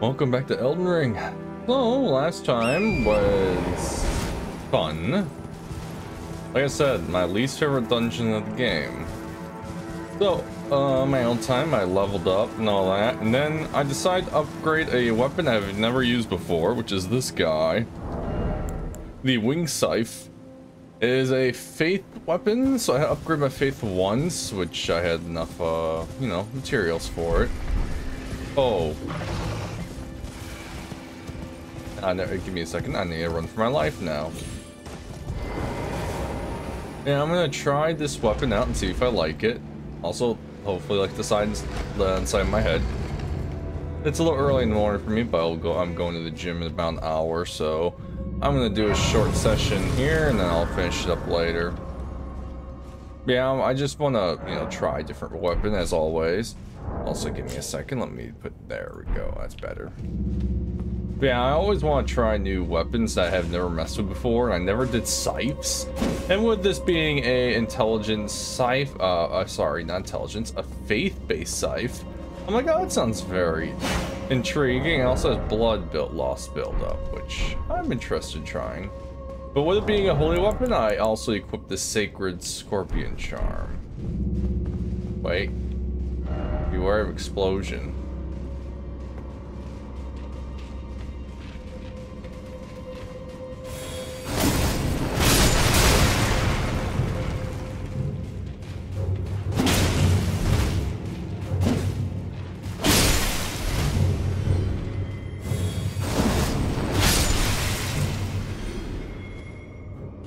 Welcome back to Elden Ring. So, last time was fun. Like I said, my least favorite dungeon of the game. So, my own time, I leveled up and all that, and then I decided to upgrade a weapon I've never used before, which is this guy. The Wing Scythe. It is a faith weapon, so I had to upgrade my faith once, which I had enough, you know, materials for it. Oh. Give me a second, I need to run for my life now. Yeah, I'm gonna try this weapon out and see if I like it. Also, hopefully like the sides, the inside of my head. It's a little early in the morning for me, but I'll go, I'm going to the gym in about an hour, so I'm gonna do a short session here and then I'll finish it up later. Yeah, I just wanna, you know, try a different weapon as always. Also, give me a second, let me put, there we go, that's better. Yeah, I always want to try new weapons that I have never messed with before, and I never did scythes. And with this being a intelligence scythe, sorry, not intelligence, a faith-based scythe, I'm like, oh, that sounds very intriguing. It also has blood built, lost build-up, which I'm interested in trying. But with it being a holy weapon, I also equip the sacred scorpion charm. Wait, beware of explosion.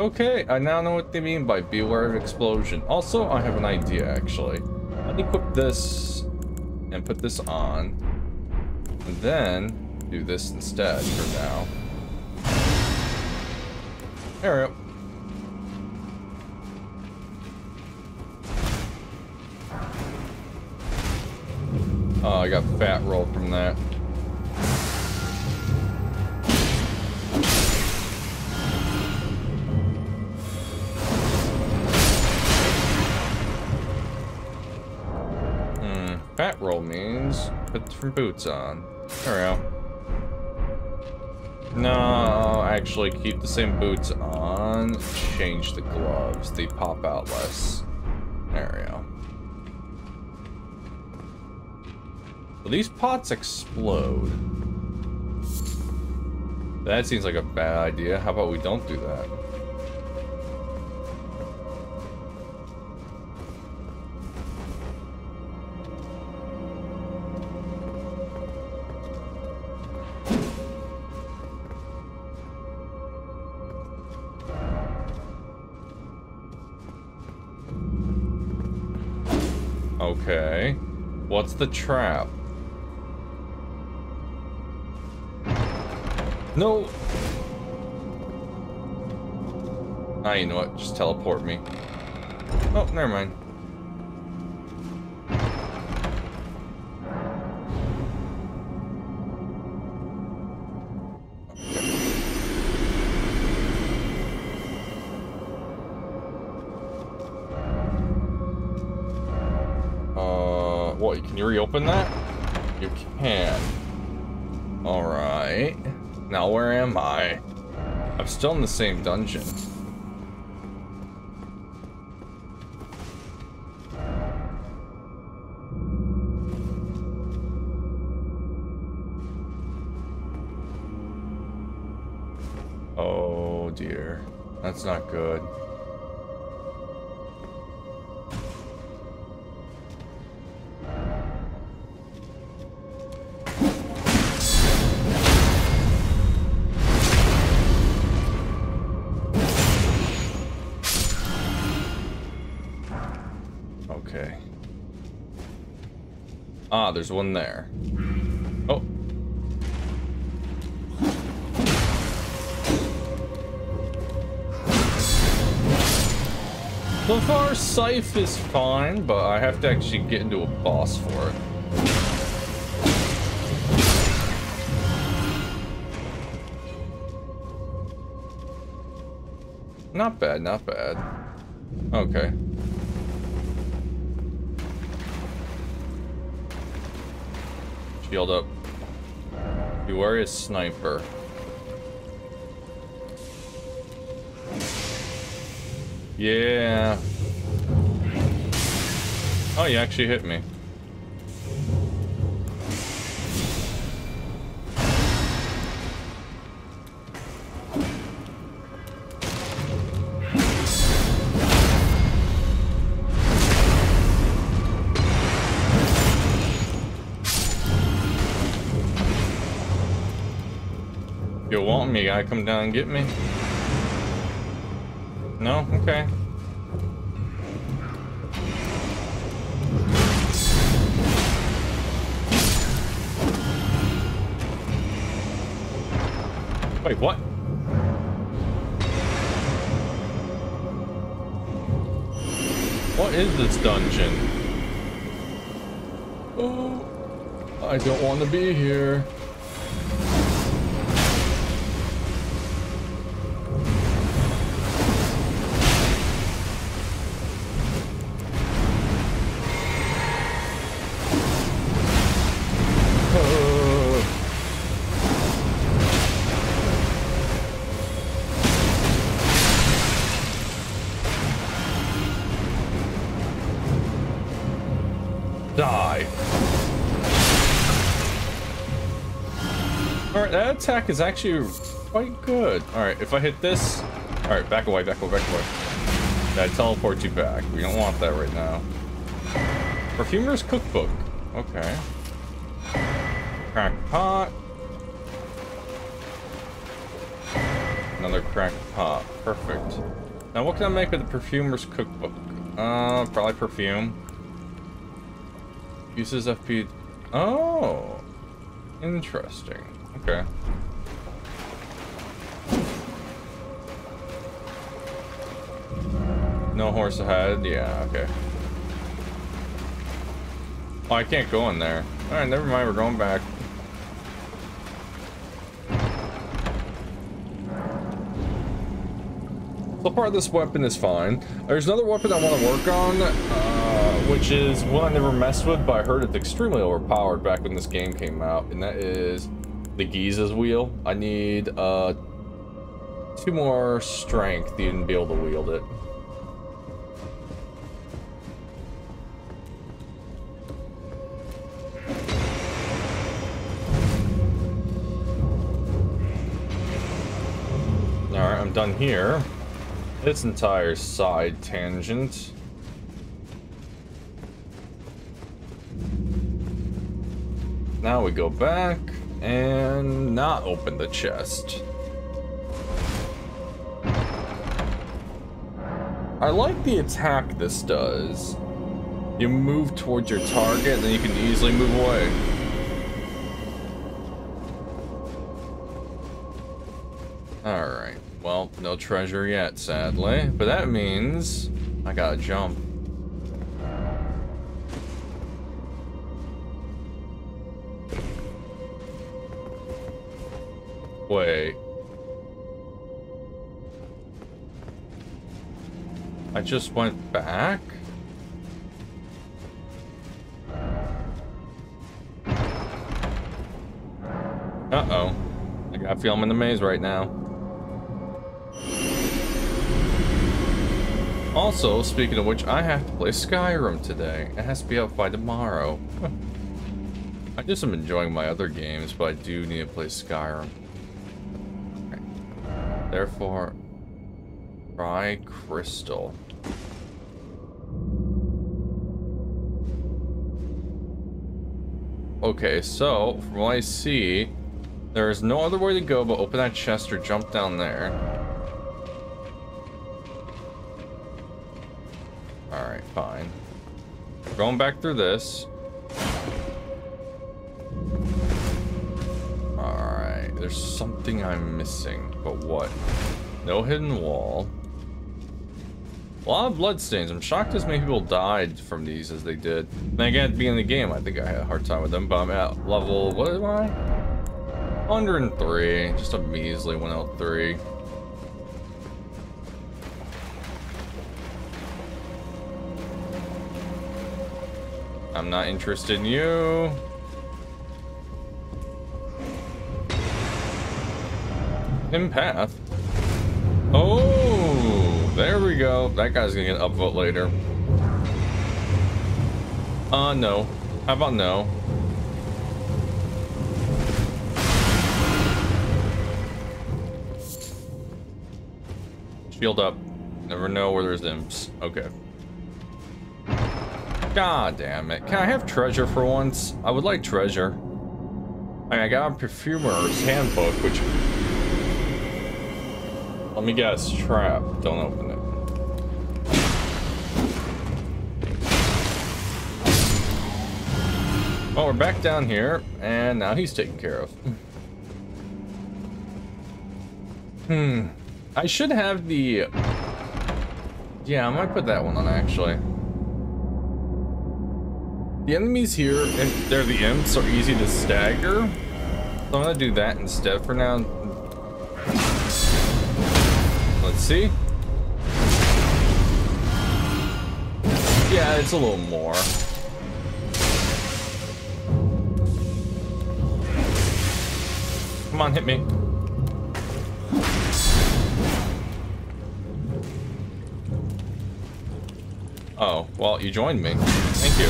Okay, I now know what they mean by beware of explosion. Also, I have an idea, actually. I'll equip this and put this on, and then do this instead for now. There we go. Oh, I got fat roll from that. Fat roll means put different boots on. There we go. No, I'll actually keep the same boots on. Change the gloves. They pop out less. There we go. Will these pots explode? That seems like a bad idea. How about we don't do that? Okay, what's the trap? No! Ah, you know what? Just teleport me. Oh, never mind. You reopen that? You can. Alright. Now where am I? I'm still in the same dungeon. Oh dear. That's not good. Ah, there's one there. Oh. So far, Scythe is fine, but I have to actually get into a boss for it. Not bad, not bad. Okay. Shield up. Beware his sniper. Yeah. Oh, you actually hit me. You want me? You gotta come down and get me? No? Okay. Wait, what? What is this dungeon? Oh, I don't want to be here. Attack is actually quite good. All right, if I hit this, all right, back away, back away, back away. That teleports you back. We don't want that right now. Perfumer's cookbook. Okay. Crack pot. Another crack pot. Perfect. Now, what can I make with the Perfumer's cookbook? Probably perfume. Uses FP. Oh, interesting. Okay. No horse ahead. Yeah, okay. Oh, I can't go in there. All right, never mind. We're going back. So far, this weapon is fine. There's another weapon I want to work on, which is one I never messed with, but I heard it's extremely overpowered back when this game came out, and that is the Giza's wheel. I need 2 more strength to even be able to wield it. Alright, I'm done here. This entire side tangent. Now we go back and not open the chest. I like the attack this does. You move towards your target and then you can easily move away. Alright, well, no treasure yet, sadly, but that means I gotta jump. Wait. I just went back? Uh-oh. I feel I'm in the maze right now. Also, speaking of which, I have to play Skyrim today. It has to be up by tomorrow. I just am enjoying my other games, but I do need to play Skyrim. Therefore, dry crystal. Okay, so from what I see, there is no other way to go but open that chest or jump down there. Alright, fine. We're going back through this. Alright, there's something I'm missing. But what? No hidden wall. A lot of bloodstains. I'm shocked as many people died from these as they did. And again, at the beginning of the game, I think I had a hard time with them, but I'm at level, what am I? 103. Just a measly 103. I'm not interested in you. Empath. Oh, there we go. That guy's gonna get an upvote later. No. How about no? Shield up. Never know where there's imps. Okay. God damn it. Can I have treasure for once? I would like treasure. I mean, I got a Perfumer's handbook, which... Let me guess. Trap. Don't open it. Well, we're back down here, and now he's taken care of. Hmm. I should have the... Yeah, I might put that one on, actually. The enemies here, if they're the imps, are easy to stagger. So I'm gonna do that instead for now. Let's see. Yeah, it's a little more. Come on, hit me. Oh, well, you joined me. Thank you.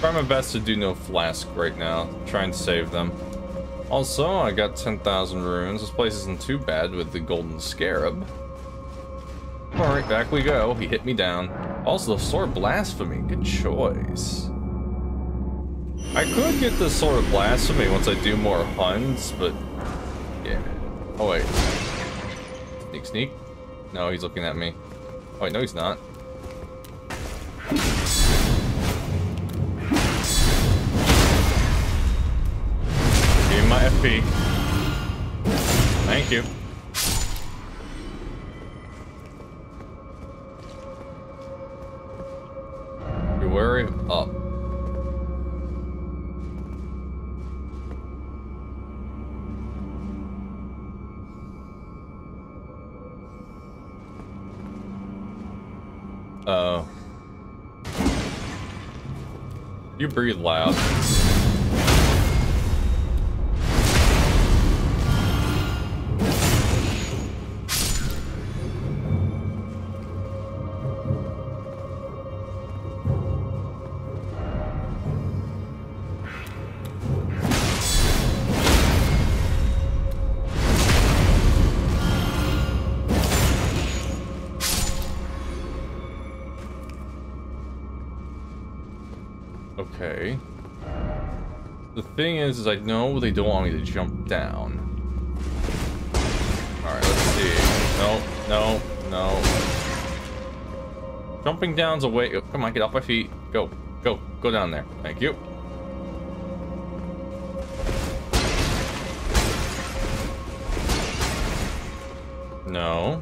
Try my best to do no flask right now. Try and save them. Also, I got 10,000 runes. This place isn't too bad with the golden scarab. Alright, back we go. He hit me down. Also, the Sword of Blasphemy. Good choice. I could get the Sword of Blasphemy once I do more hunts, but... Yeah. Oh, wait. Sneak, sneak. No, he's looking at me. Oh, wait, no, he's not. My FP. Thank you. Be wary of up. Oh. You breathe loud. Thing is I know they don't want me to jump down. Alright, let's see. No, no, no. Jumping down's a way. Oh, come on, get off my feet. Go, go, go down there. Thank you. No.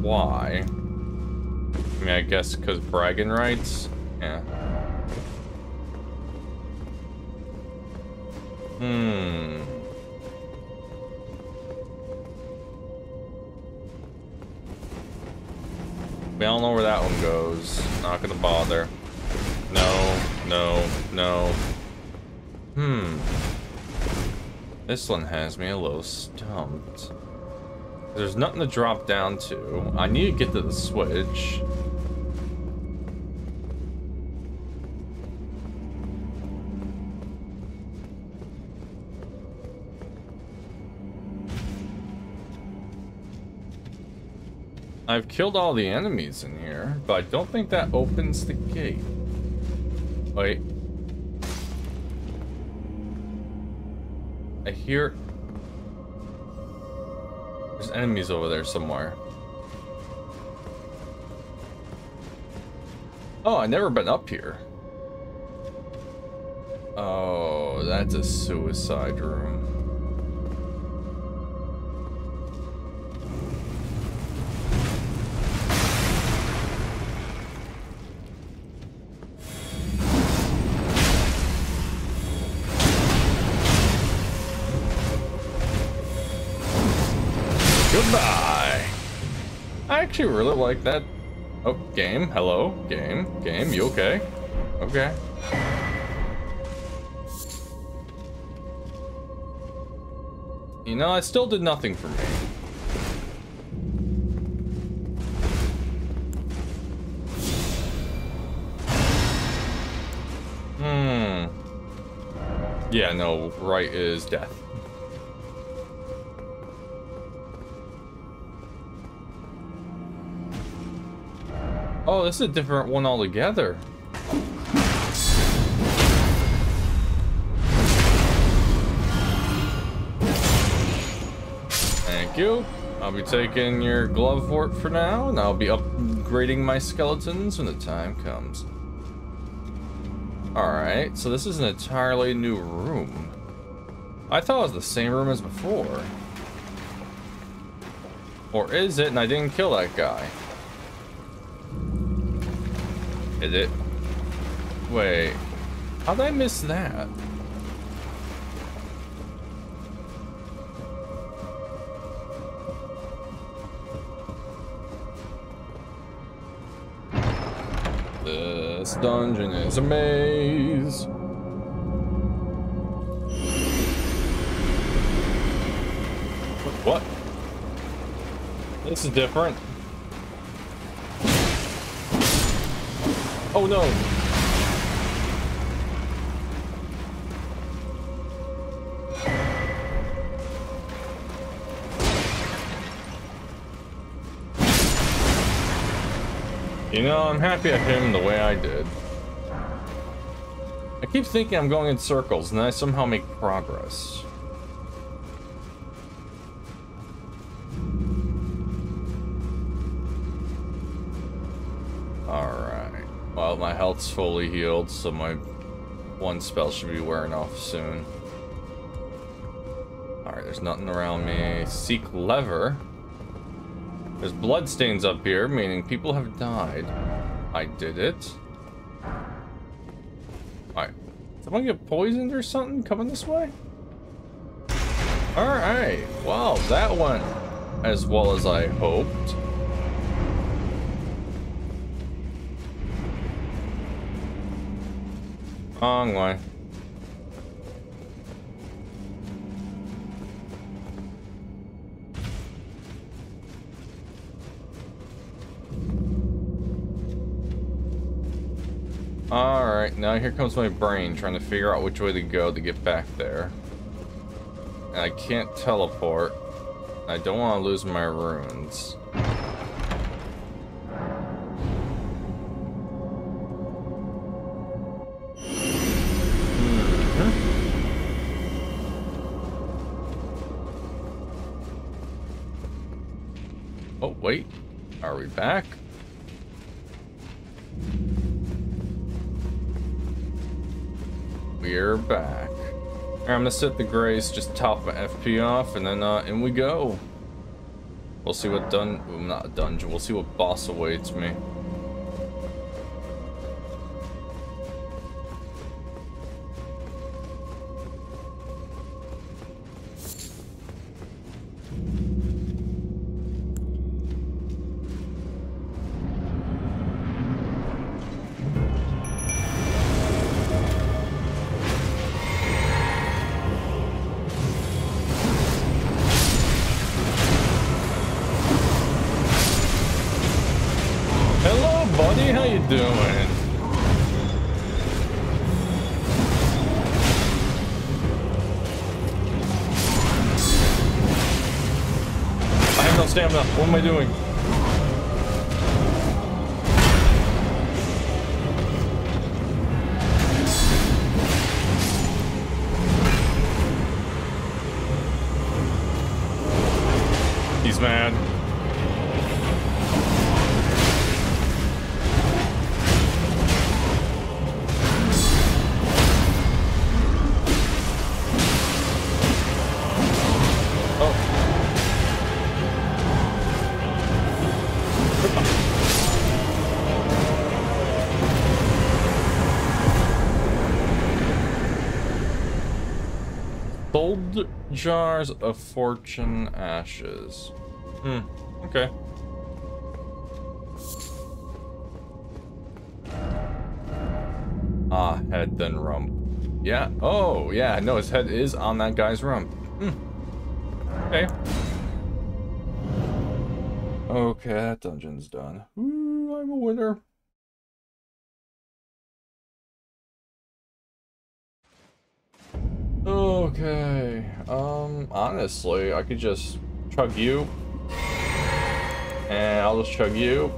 Why? I mean, I guess because bragging rights? Yeah. Hmm. We all know where that one goes. Not gonna bother. No, no, no. Hmm. This one has me a little stumped. There's nothing to drop down to. I need to get to the switch. I've killed all the enemies in here, but I don't think that opens the gate. Wait. I hear... There's enemies over there somewhere. Oh, I've never been up here. Oh, that's a suicide room. I actually really like that. Oh, game. Hello, game. Game, you okay? Okay. You know, it still did nothing for me. Yeah, no, right is death. Oh, this is a different one altogether. Thank you. I'll be taking your glove for it for now, and I'll be upgrading my skeletons when the time comes. Alright, so this is an entirely new room. I thought it was the same room as before. Or is it, and I didn't kill that guy? Is it? Wait, how'd I miss that? This dungeon is a maze. What? This is different. Oh no! You know, I'm happy I hit him the way I did. I keep thinking I'm going in circles, and I somehow make progress. Alright. Well, my health's fully healed, so my one spell should be wearing off soon. Alright, there's nothing around me. Seek lever. There's bloodstains up here, meaning people have died. I did it. Alright. Someone get poisoned or something coming this way? Alright. Wow, that went as well as I hoped. Wrong way. Alright, now here comes my brain trying to figure out which way to go to get back there. And I can't teleport. I don't want to lose my runes. Mm-hmm. Oh, wait. Are we back? We're back. All right, I'm gonna set the grace, just top my FP off, and then in we go. We'll see what not a dungeon. We'll see what boss awaits me. What am I doing? He's mad. Jars of Fortune Ashes. Hmm, okay. Ah, head then rump. Yeah. Oh, yeah. No, his head is on that guy's rump. Hmm. Okay. Okay, that dungeon's done. Ooh, I'm a winner. Okay. Honestly, I could just chug you. And I'll just chug you.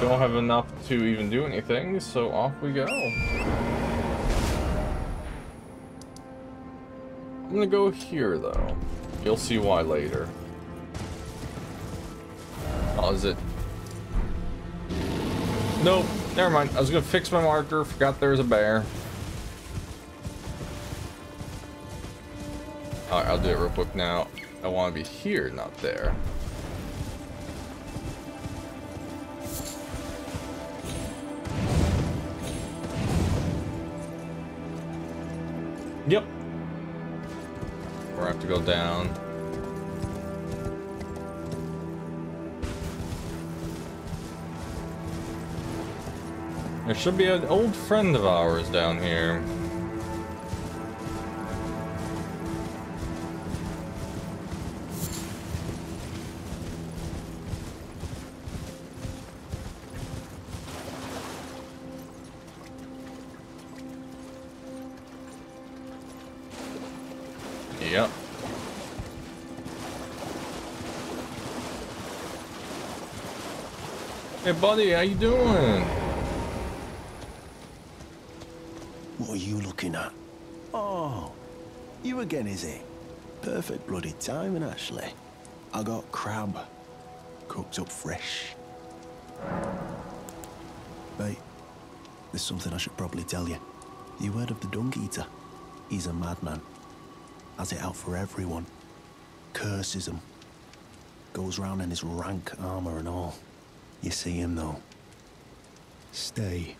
Don't have enough to even do anything, so off we go. I'm gonna go here, though. You'll see why later. Oh, is it? Nope. Never mind. I was gonna fix my marker. Forgot there's a bear. Alright, I'll do it real quick now. I want to be here, not there. Yep. We're gonna have to go down. There should be an old friend of ours down here. Yep. Hey buddy, how you doing? What are you looking at? Oh, you again, is it? Perfect bloody timing, actually. I got crab cooked up fresh. Mate, there's something I should probably tell you. You heard of the Dunk Eater? He's a madman. Has it out for everyone. Curses them. Goes round in his rank armor and all. You see him though. Stay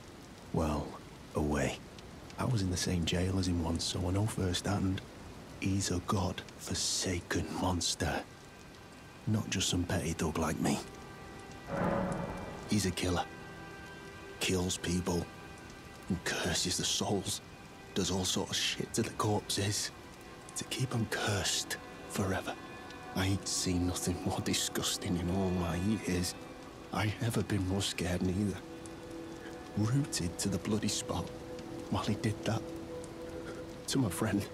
well away. I was in the same jail as him once, so I know firsthand. He's a god-forsaken monster. Not just some petty dog like me. He's a killer. Kills people. And curses the souls. Does all sort of shit to the corpses. To keep them cursed forever. I ain't seen nothing more disgusting in all my years. I never been more scared neither. Rooted to the bloody spot while he did that to my friend.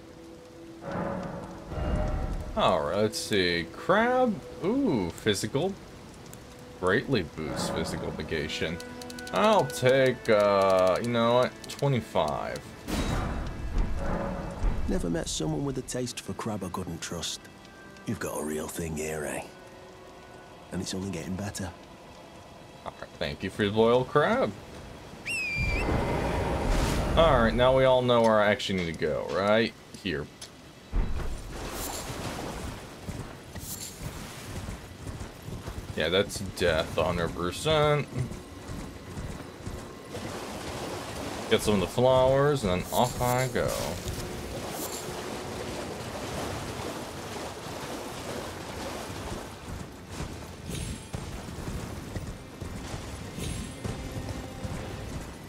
Alright, let's see. Crab. Ooh, physical. Greatly boosts physical negation. I'll take, you know what, 25. Never met someone with a taste for crab I couldn't trust. You've got a real thing here, eh? And it's only getting better. Alright, thank you for your loyal crab. Alright, now we all know where I actually need to go, right? Here. Yeah, that's death, 100%. Get some of the flowers, and then off I go.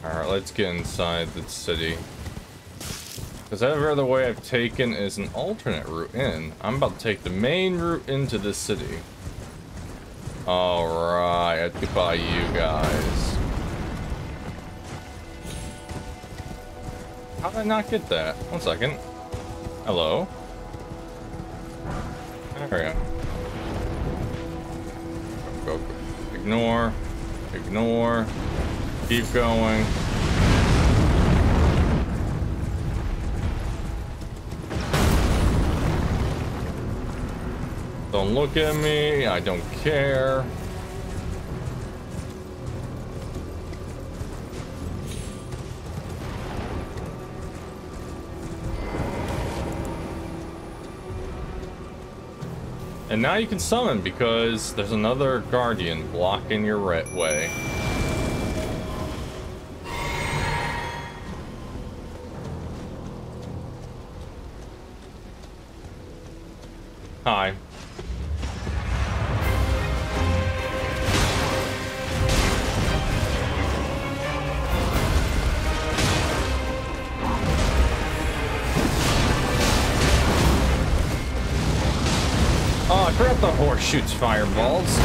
Alright, let's get inside the city. Because every other way I've taken is an alternate route in. I'm about to take the main route into this city. Alright, goodbye you guys. How did I not get that? One second. Hello? There we go. Ignore. Ignore. Keep going. Don't look at me. I don't care. And now you can summon because there's another guardian blocking your right way. Hi. Oh, crap, the horse shoots fireballs.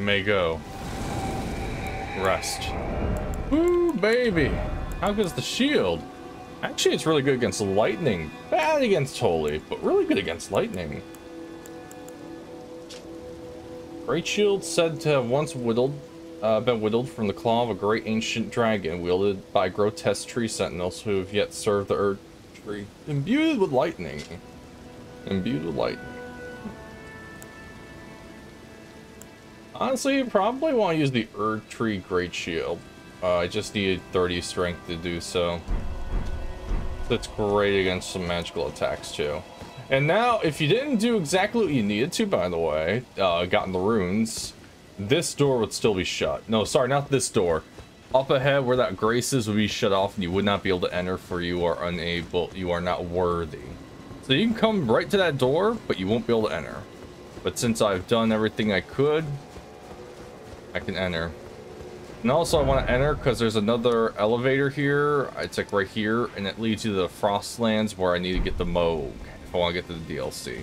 May go rest. Ooh, baby, how good's the shield? Actually, it's really good against lightning. Bad against holy, but really good against lightning. Great shield said to have once been whittled from the claw of a great ancient dragon, wielded by grotesque tree sentinels who have yet served the earth tree. Imbued with lightning. Imbued with lightning. Honestly, you probably want to use the Erdtree Great Shield. I just needed 30 strength to do so. That's great against some magical attacks too. And now, if you didn't do exactly what you needed to, by the way, gotten the runes, this door would still be shut. No, sorry, not this door. Up ahead, where that grace is, would be shut off, and you would not be able to enter, for you are unable. You are not worthy. So you can come right to that door, but you won't be able to enter. But since I've done everything I could, I can enter. And also I want to enter because there's another elevator here. It's like right here, and it leads you to the Frostlands, where I need to get the Moog if I want to get to the DLC.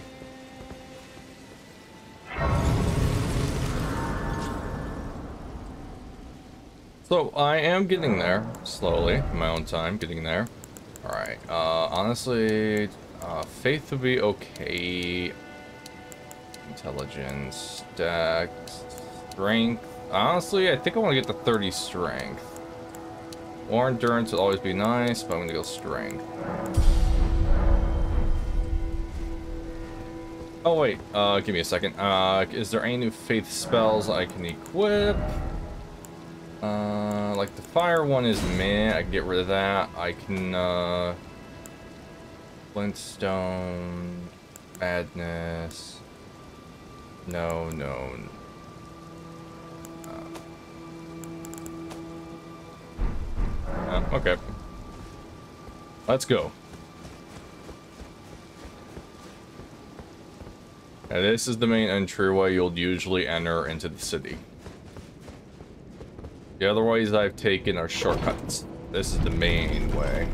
So I am getting there slowly, in my own time, getting there. All right. Honestly, faith would be okay. Intelligence, stacks, strength. Honestly, I think I want to get to 30 strength. Or endurance would always be nice, but I'm going to go strength. Oh, wait. Give me a second. Is there any new faith spells I can equip? Like the fire one is meh. I can get rid of that. I can, Flintstone. Madness. No, no, no. Okay. Let's go. Now, this is the main entryway you'll usually enter into the city. The other ways I've taken are shortcuts. This is the main way.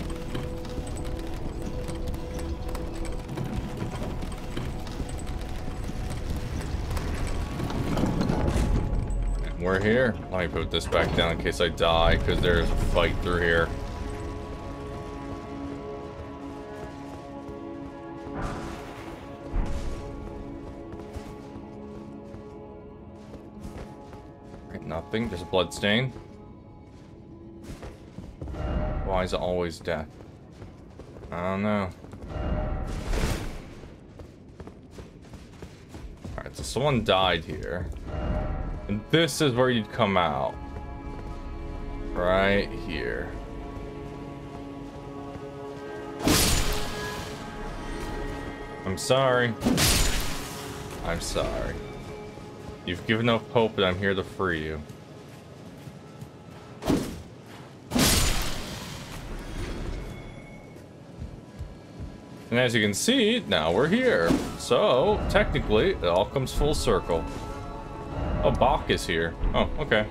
We're here. Let me put this back down in case I die, because there's a fight through here. Right, nothing. There's a blood stain. Why is it always death? I don't know. Alright, so someone died here. And this is where you'd come out. Right here. I'm sorry. I'm sorry. You've given up hope, and I'm here to free you. And as you can see, now we're here. So, technically, it all comes full circle. Oh, Bach is here. Oh, okay.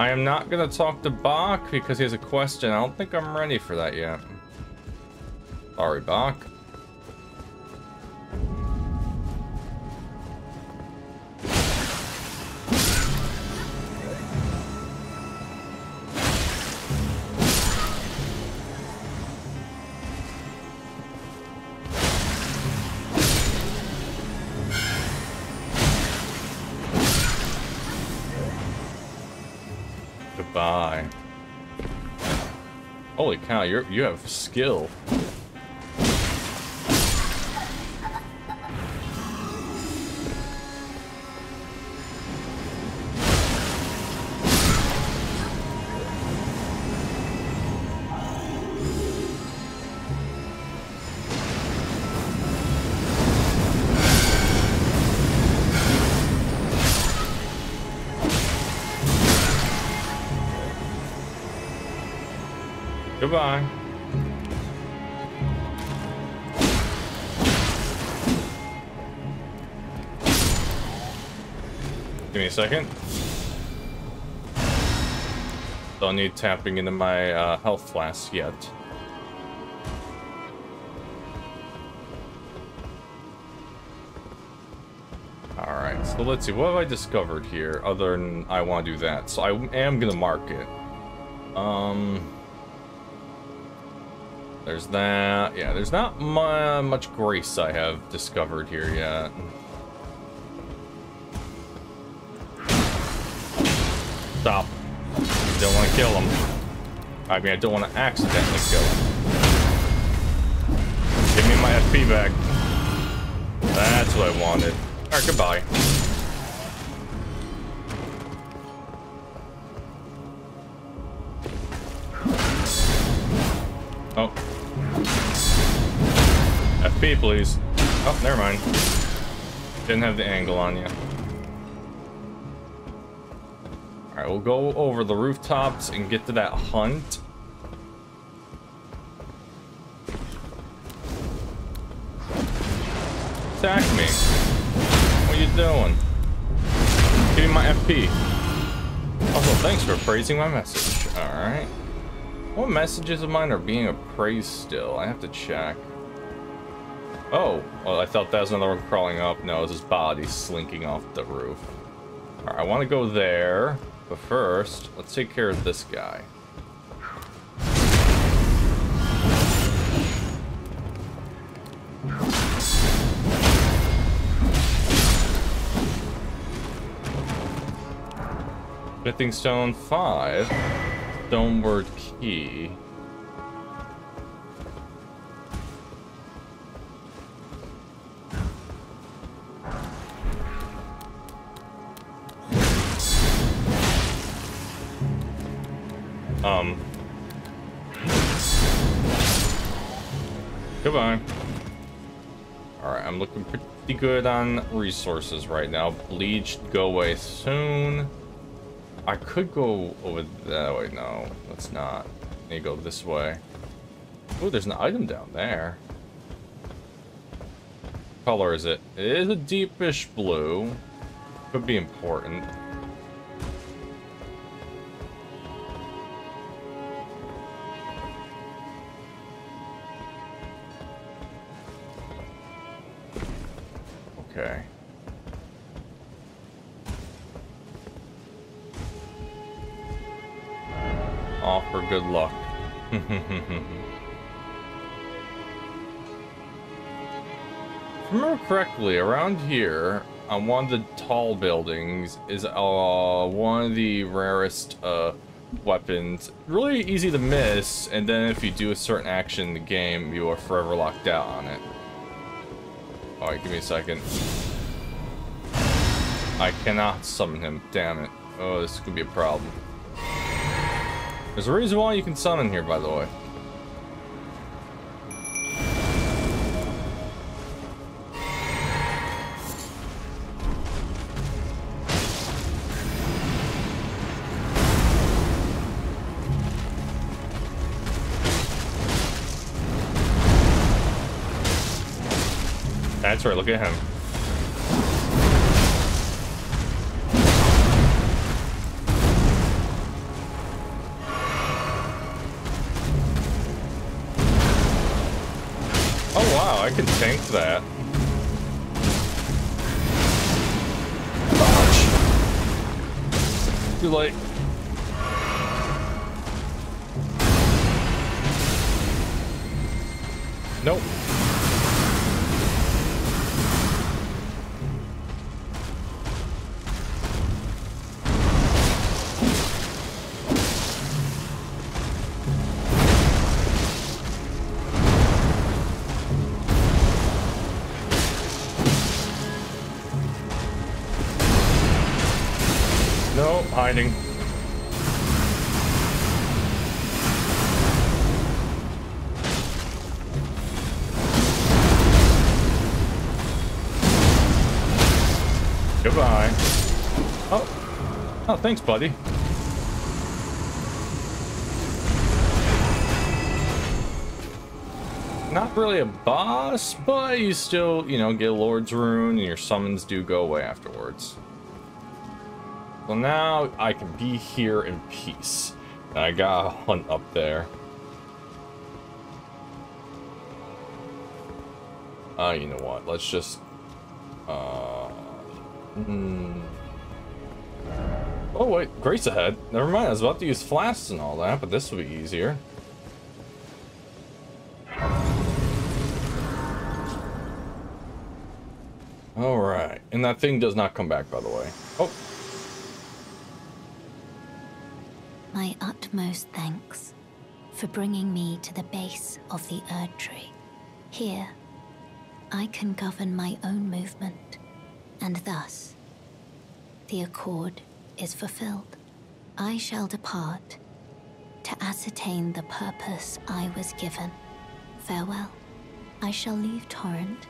I am not gonna talk to Bach because he has a question. I don't think I'm ready for that yet. Sorry, Bach. Holy cow, you have skill. Goodbye. Give me a second. Don't need tapping into my health flask yet. Alright, so let's see. What have I discovered here other than I want to do that? So I am going to mark it. There's that. Yeah, there's not much grace I have discovered here yet. Stop. Don't want to kill him. I mean, I don't want to accidentally kill him. Give me my FP back. That's what I wanted. Alright, goodbye. Oh. FP, please. Oh, never mind. Didn't have the angle on you. Alright, we'll go over the rooftops and get to that hunt. Attack me. What are you doing? Give me my FP. Also, thanks for praising my message. Alright. What messages of mine are being appraised still? I have to check. Oh, well, I thought that was another one crawling up. No, it's his body slinking off the roof. All right, I want to go there, but first, let's take care of this guy. Shifting stone 5. Stoneward key. Goodbye. Alright, I'm looking pretty good on resources right now. Bleach, go away soon. I could go over that way. No, let's not. I need to go this way. Oh, there's an item down there. What color is it? It is a deepish blue. Could be important. Okay. Off for good luck. If I remember correctly, around here on one of the tall buildings is one of the rarest weapons. Really easy to miss, and then if you do a certain action in the game, you are forever locked out on it. Alright, give me a second. I cannot summon him, damn it. Oh, this could be a problem. There's a reason why you can summon here, by the way. That's right, look at him. I can tank that. Ouch. Too late. Nope. Nope, hiding. Goodbye. Oh. Oh, thanks, buddy. Not really a boss, but you still, you know, get a Lord's Rune, and your summons do go away afterwards. So now I can be here in peace. I got a hunt up there. You know what? Let's just... Oh wait, Grace ahead. Never mind, I was about to use flasks and all that, but this will be easier. Alright, and that thing does not come back, by the way. Oh. My utmost thanks for bringing me to the base of the Erdtree. Here, I can govern my own movement. And thus, the accord is fulfilled. I shall depart to ascertain the purpose I was given. Farewell. I shall leave Torrent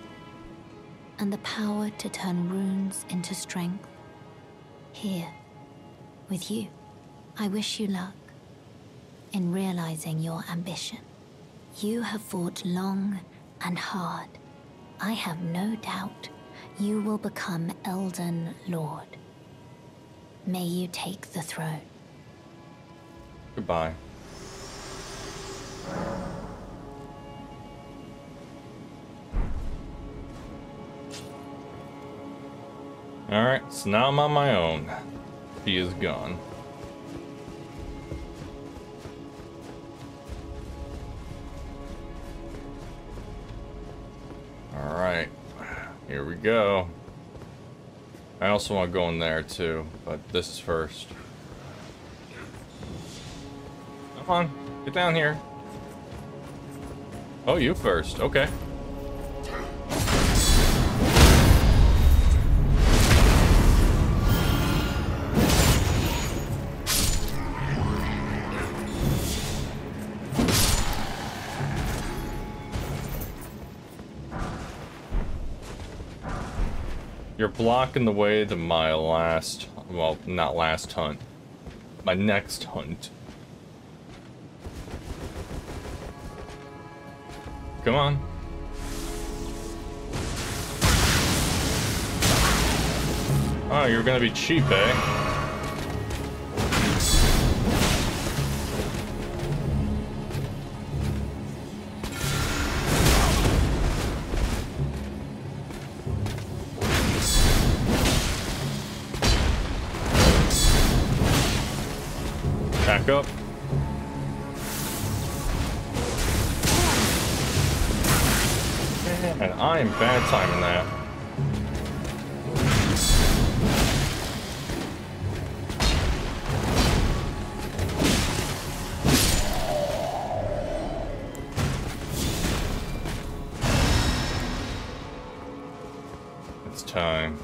and the power to turn runes into strength here with you. I wish you luck in realizing your ambition. You have fought long and hard. I have no doubt you will become Elden Lord. May you take the throne. Goodbye. Alright, so now I'm on my own. He is gone. Alright. Here we go. I also want to go in there too, but this is first. Come on, get down here. Oh, you first, okay. You're blocking the way to my last, well, not last hunt, my next hunt. Come on. Oh, you're gonna be cheap, eh? Up. And I am bad timing that. It's time.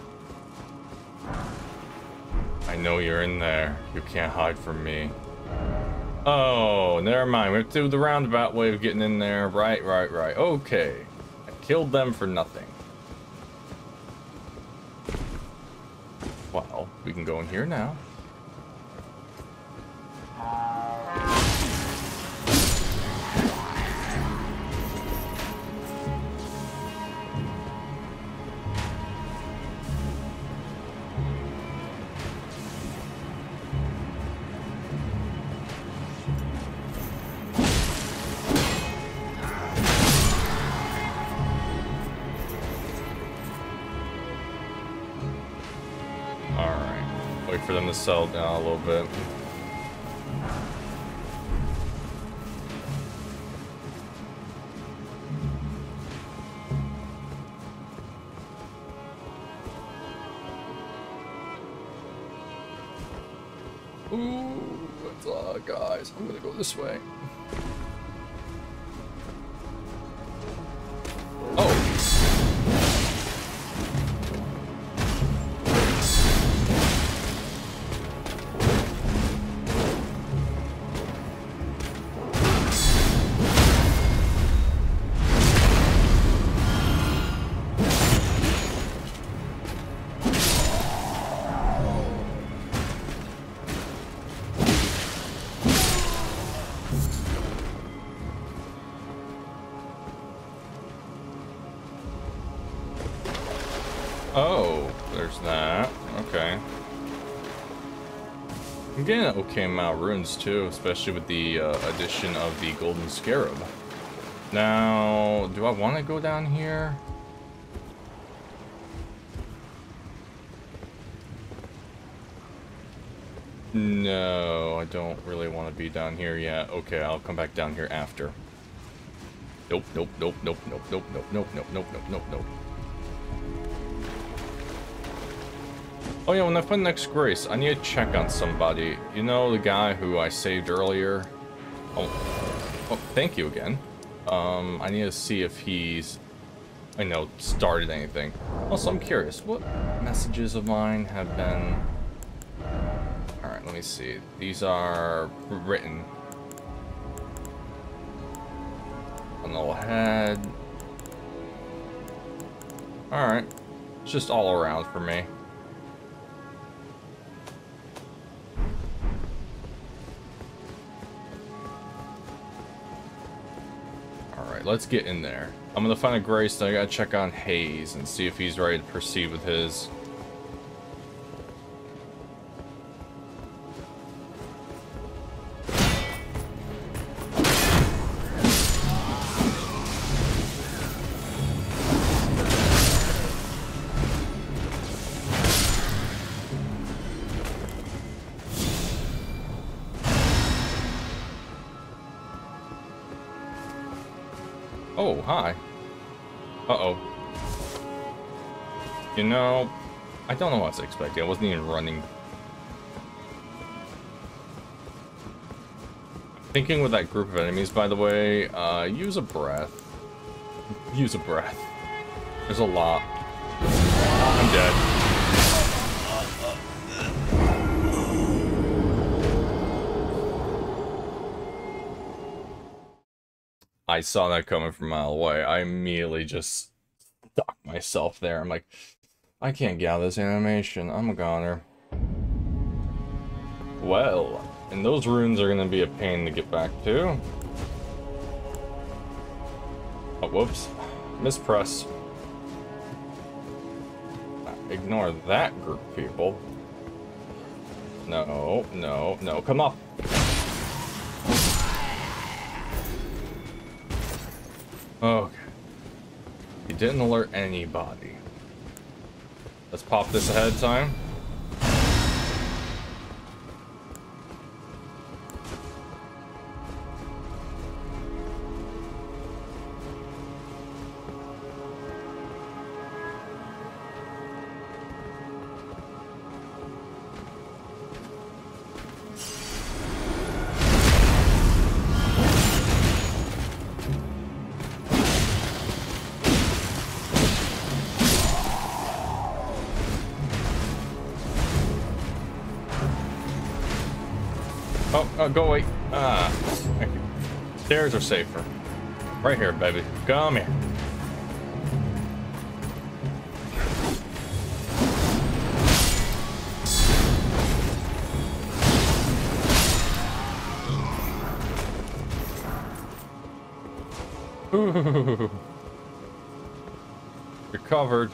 I know you're in there. You can't hide from me. Oh, never mind. We have to do the roundabout way of getting in there. Right, right. Okay. I killed them for nothing. Well, we can go in here now. for them to settle down a little bit. Ooh, that's, guys, I'm gonna go this way. Okay amount of runes too, especially with the addition of the golden scarab. Now, do I want to go down here? No, I don't really want to be down here yet. Okay, I'll come back down here after. Nope, nope, nope, nope, nope, nope, nope, nope, nope, nope, nope, nope, nope. Oh yeah, when I find next grace, I need to check on somebody. You know, the guy who I saved earlier? Oh, thank you again. I need to see if he's, I know, started anything. Also, I'm curious, what messages of mine have been... Alright, let me see. These are written. An old head. Alright. It's just all around for me. Let's get in there. I'm gonna find a grace, so I gotta check on Hayes and see if he's ready to proceed with his. No, I don't know what to expect. I wasn't even running. Thinking with that group of enemies, by the way, use a breath. Use a breath. There's a lot. I'm dead. I saw that coming from a mile away. I immediately just stuck myself there. I'm like... I can't get out of this animation. I'm a goner. Well, and those runes are gonna be a pain to get back to. Oh, whoops. Mispress. Ignore that group of people. No, no, no. Come up. Okay. You didn't alert anybody. Let's pop this ahead of time. Go away. Ah, thank you. Stairs are safer. Right here, baby. Come here. Ooh. You're covered.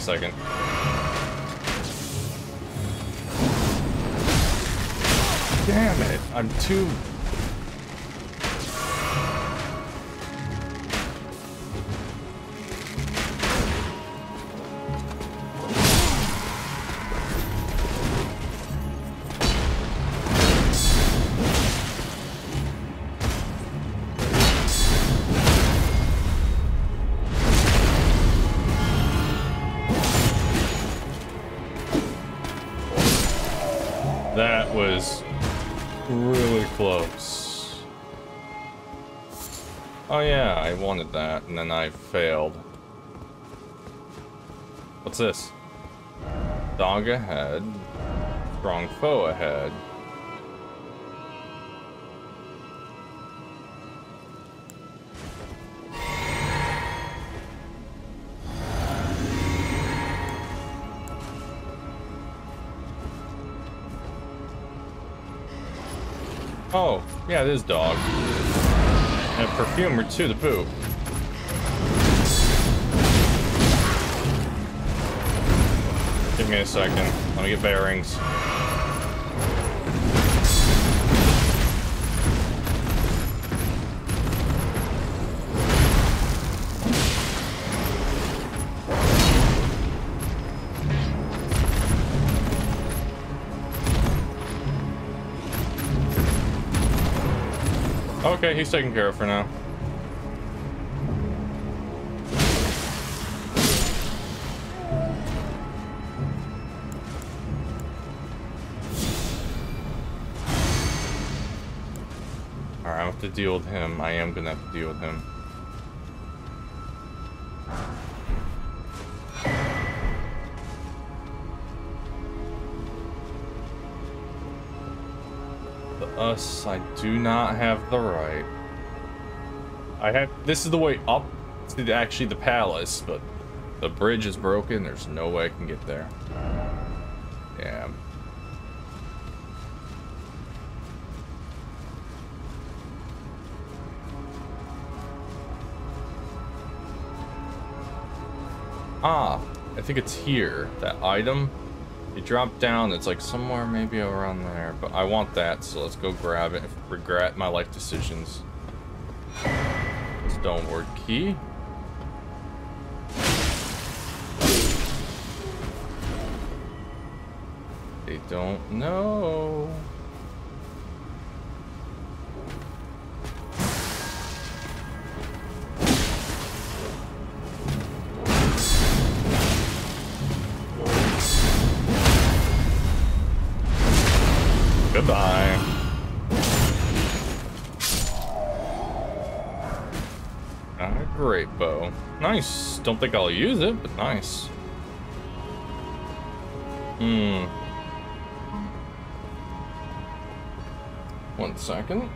Second. Damn it! I'm too... That was really close. Oh yeah, I wanted that, and then I failed. What's this? Dog ahead. Strong foe ahead. Oh, yeah, it is dog. And a perfumer to the boot. Give me a second. Let me get bearings. Okay, he's taken care of for now. Alright, I have to deal with him. I am gonna have to deal with him. Us, I do not have the right. I have. This is the way up to actually the palace, but the bridge is broken. There's no way I can get there. Damn. Ah, I think it's here. That item. You drop down, it's like somewhere maybe around there, but I want that, so let's go grab it. Regret my life decisions. Stoneward key. They don't know. Goodbye. Not a great bow. Nice. Don't think I'll use it, but nice. Hmm. 1 second.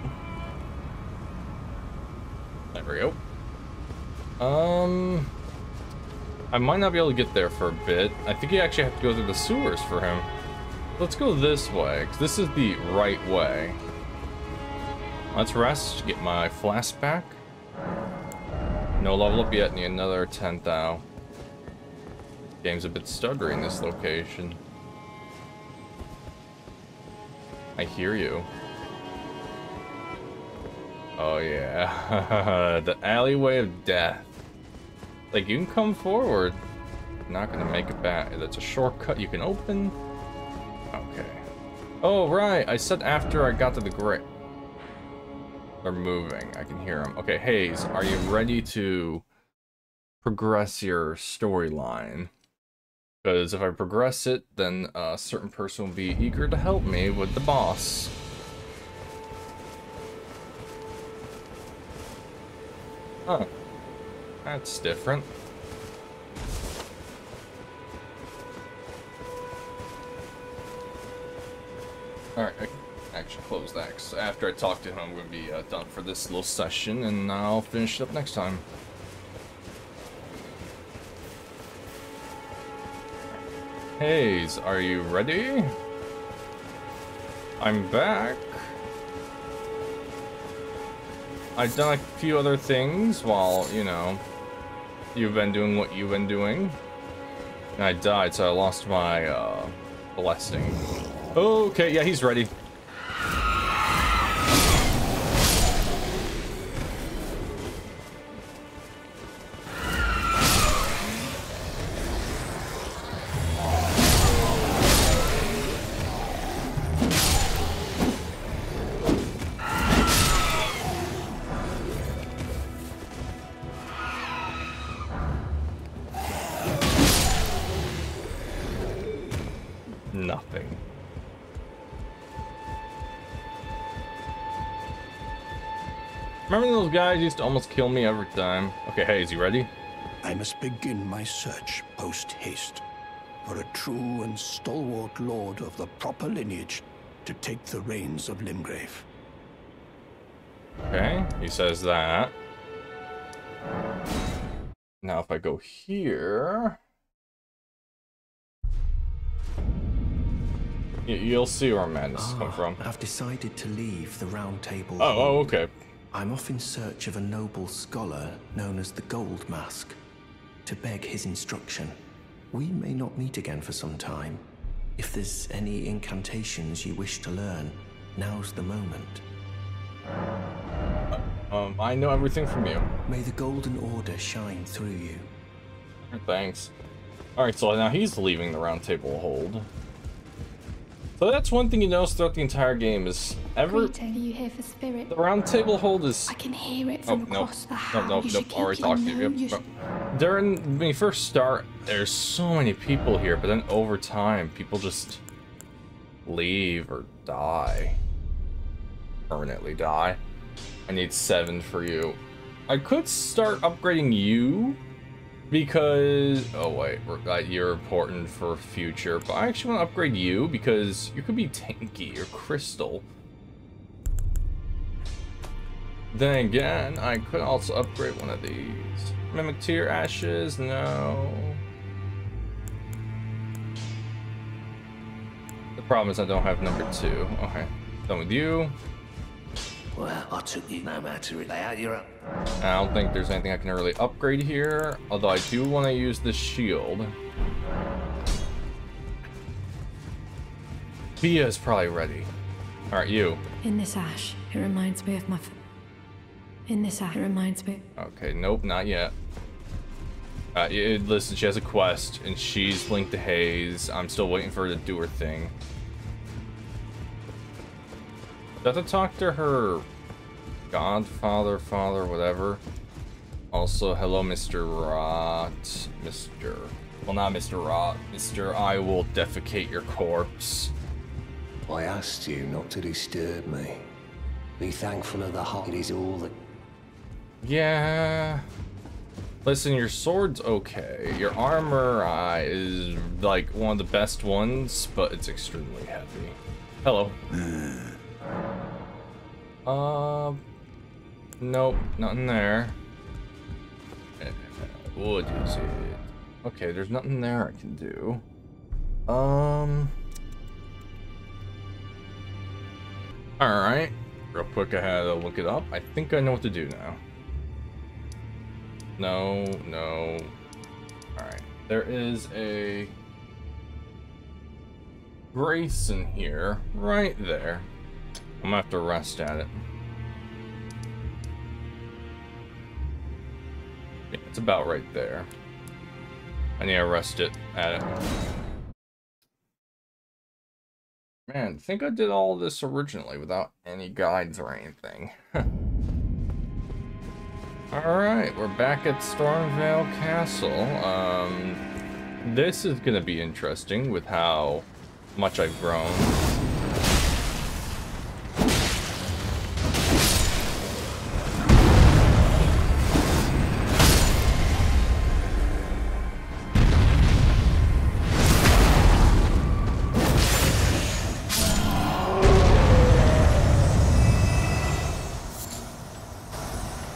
There we go. I might not be able to get there for a bit. I think you actually have to go through the sewers for him. Let's go this way, because this is the right way. Let's rest, get my flask back. No level up yet, need another 10,000. Game's a bit stuttery in this location. I hear you. Oh yeah, the alleyway of death. Like, you can come forward. Not gonna make it back. That's a shortcut you can open. Oh, right. I said after I got to the grave. They're moving. I can hear them. Okay, Hayes, are you ready to progress your storyline? Because if I progress it, then a certain person will be eager to help me with the boss. Huh. That's different. Alright, I can actually close that, because after I talk to him, I'm going to be done for this little session, and I'll finish it up next time. Hayes, are you ready? I'm back. I've done a few other things while, you know, you've been doing what you've been doing. And I died, so I lost my blessing. Okay, yeah, he's ready. Remember those guys used to almost kill me every time? Okay, Hayes, you ready? I must begin my search post-haste for a true and stalwart lord of the proper lineage to take the reins of Limgrave. Okay, he says that. Now if I go here... You'll see where madness comes from. I've decided to leave the Round Table. Oh, okay. I'm off in search of a noble scholar known as the Gold Mask to beg his instruction. We may not meet again for some time. If there's any incantations you wish to learn, now's the moment. I know everything from you. May the golden order shine through you. Thanks. All right, so now he's leaving the Round Table Hold. So that's one thing you notice throughout the entire game is the Round Table Hold is. I can hear it from across the house. No, already talked to you. Yep. When you first start, there's so many people here, but then over time, people just leave or die, permanently die. I need 7 for you. I could start upgrading you. Because, oh wait, you're important for future, but I actually want to upgrade you because you could be tanky or crystal. Then again, I could also upgrade one of these. Mimic tier ashes, no. The problem is I don't have number 2. Okay, done with you. Well, I took you no matter it. You're up. I don't think there's anything I can really upgrade here, although I do want to use this shield. Fia is probably ready. All right, you. In this ash, it reminds me of my. Okay, nope, not yet. Listen, she has a quest, and she's linked to Hayes. I'm still waiting for her to do her thing. I have to talk to her godfather, father, whatever. Also, hello, Mr. Rot. Well, not Mr. Rot. Mr. I will defecate your corpse. I asked you not to disturb me. Be thankful of the heart is all that... Yeah. Listen, your sword's okay. Your armor is, like, one of the best ones, but it's extremely heavy. Hello. Nope, nothing there. Would use it. Okay, there's nothing there I can do. Alright. Real quick, I had to look it up. I think I know what to do now. No. Alright. There is a... Grace in here. Right there. I'm gonna have to rest at it. Yeah, it's about right there. I need to rest it at it. Man, I think I did all this originally without any guides or anything. Alright, we're back at Stormvale Castle. This is gonna be interesting with how much I've grown.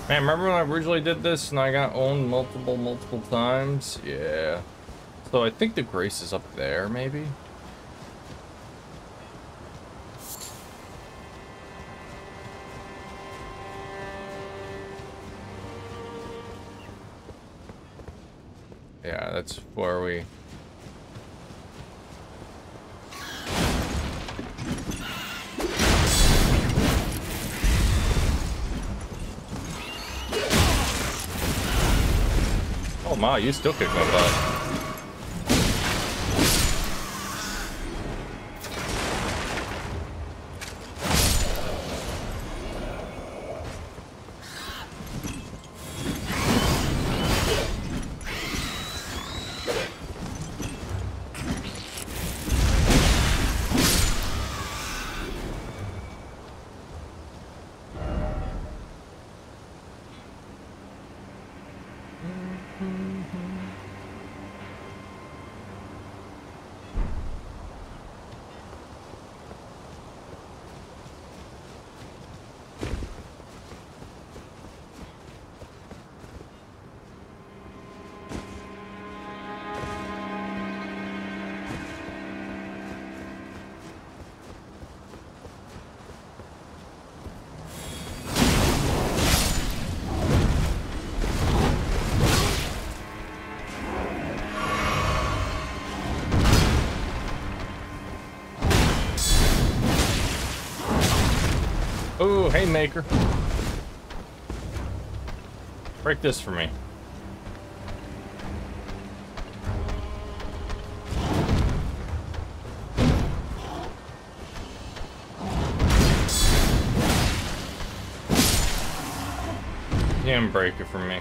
Man, remember when I originally did this and I got owned multiple times? Yeah. So I think the Grace is up there, maybe? Yeah, that's where we... Oh my, you still kick my butt. Oh, haymaker. Break this for me. Him break it for me.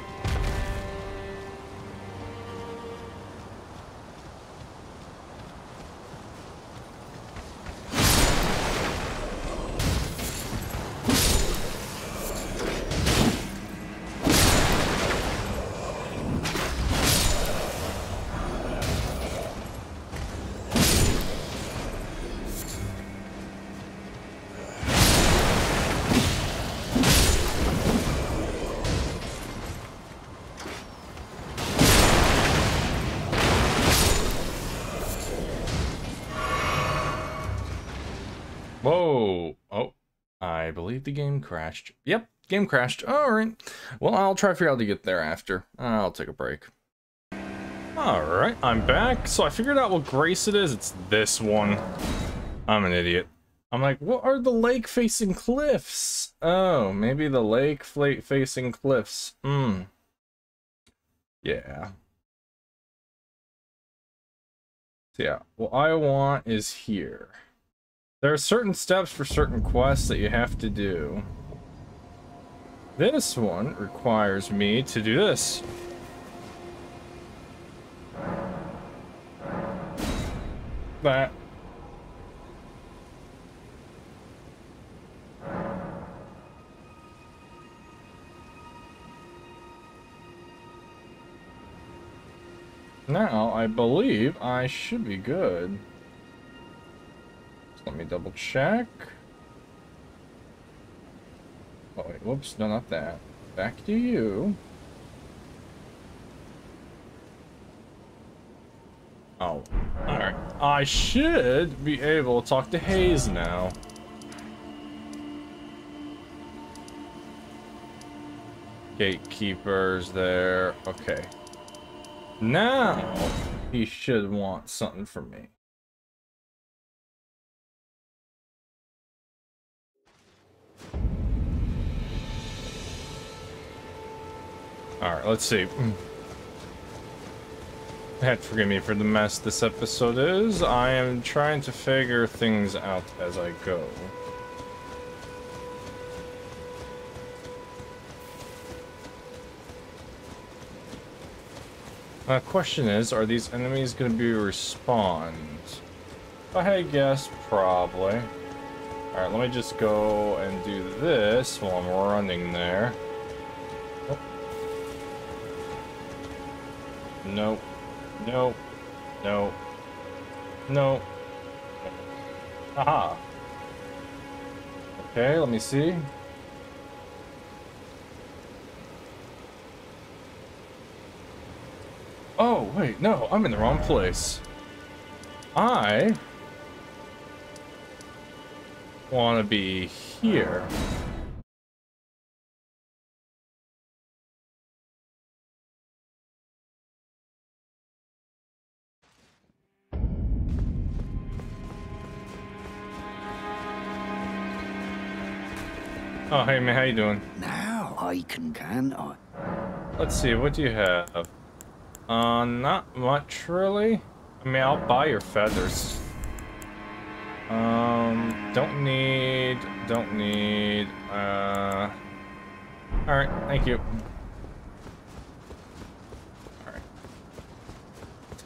The game crashed. Yep, game crashed. Alright. Well, I'll try to figure out how to get there after. I'll take a break. Alright, I'm back. So I figured out what grace it is. It's this one. I'm an idiot. I'm like, what are the lake-facing cliffs? Oh, maybe the lake-facing cliffs. Yeah. So yeah, what I want is here. There are certain steps for certain quests that you have to do. This one requires me to do this. That. Now, I believe I should be good. Let me double check. Oh wait, whoops, no, not that. Back to you. Oh, alright. I should be able to talk to Hayes now. Gatekeepers there. Okay. Now, he should want something from me. Alright, let's see. God, forgive me for the mess this episode is. I am trying to figure things out as I go. My question is, are these enemies going to be respawned? I guess probably. Alright, let me just go and do this while I'm running there. Nope. Nope. Nope. Nope. Aha. Okay, let me see. Oh, wait, no, I'm in the wrong place. I want to be here. Oh, hey man, how you doing? Now I can I? Let's see, what do you have? Not much, really. I mean, I'll buy your feathers. Don't need, alright, thank you. Alright.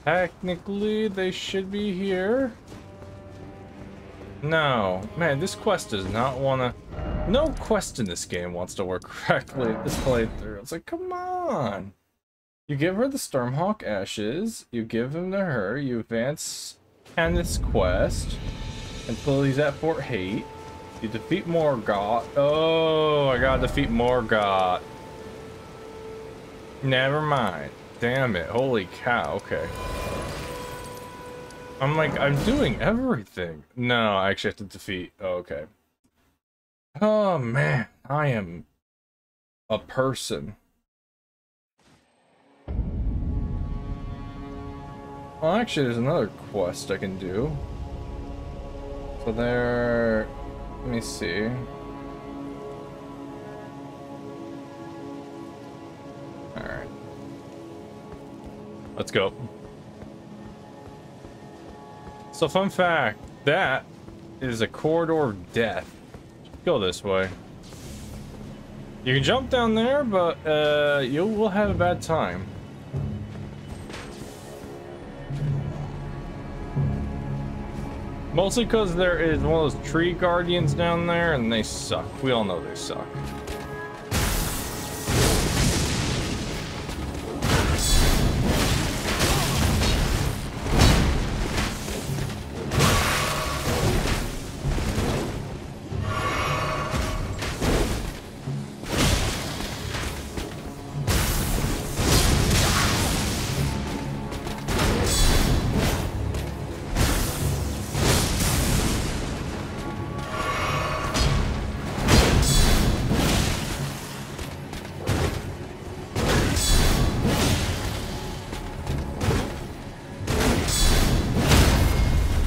Technically, they should be here. No. Man, this quest does not wanna... No quest in this game wants to work correctly at this playthrough. It's like, come on! You give her the Stormhawk ashes, you give him to her, you advance Kenneth's quest until he's at Fort Haight. You defeat Morgoth. Oh, I gotta defeat Morgoth. Never mind. Damn it. Holy cow. Okay. I'm like, I'm doing everything. No, I actually have to defeat. Oh, okay. Oh man, I am a person. Well, actually, there's another quest I can do. So there, let me see. Let's go. So fun fact, that is a corridor of death. Go this way. You can jump down there, but you will have a bad time. Mostly because there is one of those tree guardians down there, and they suck. We all know they suck.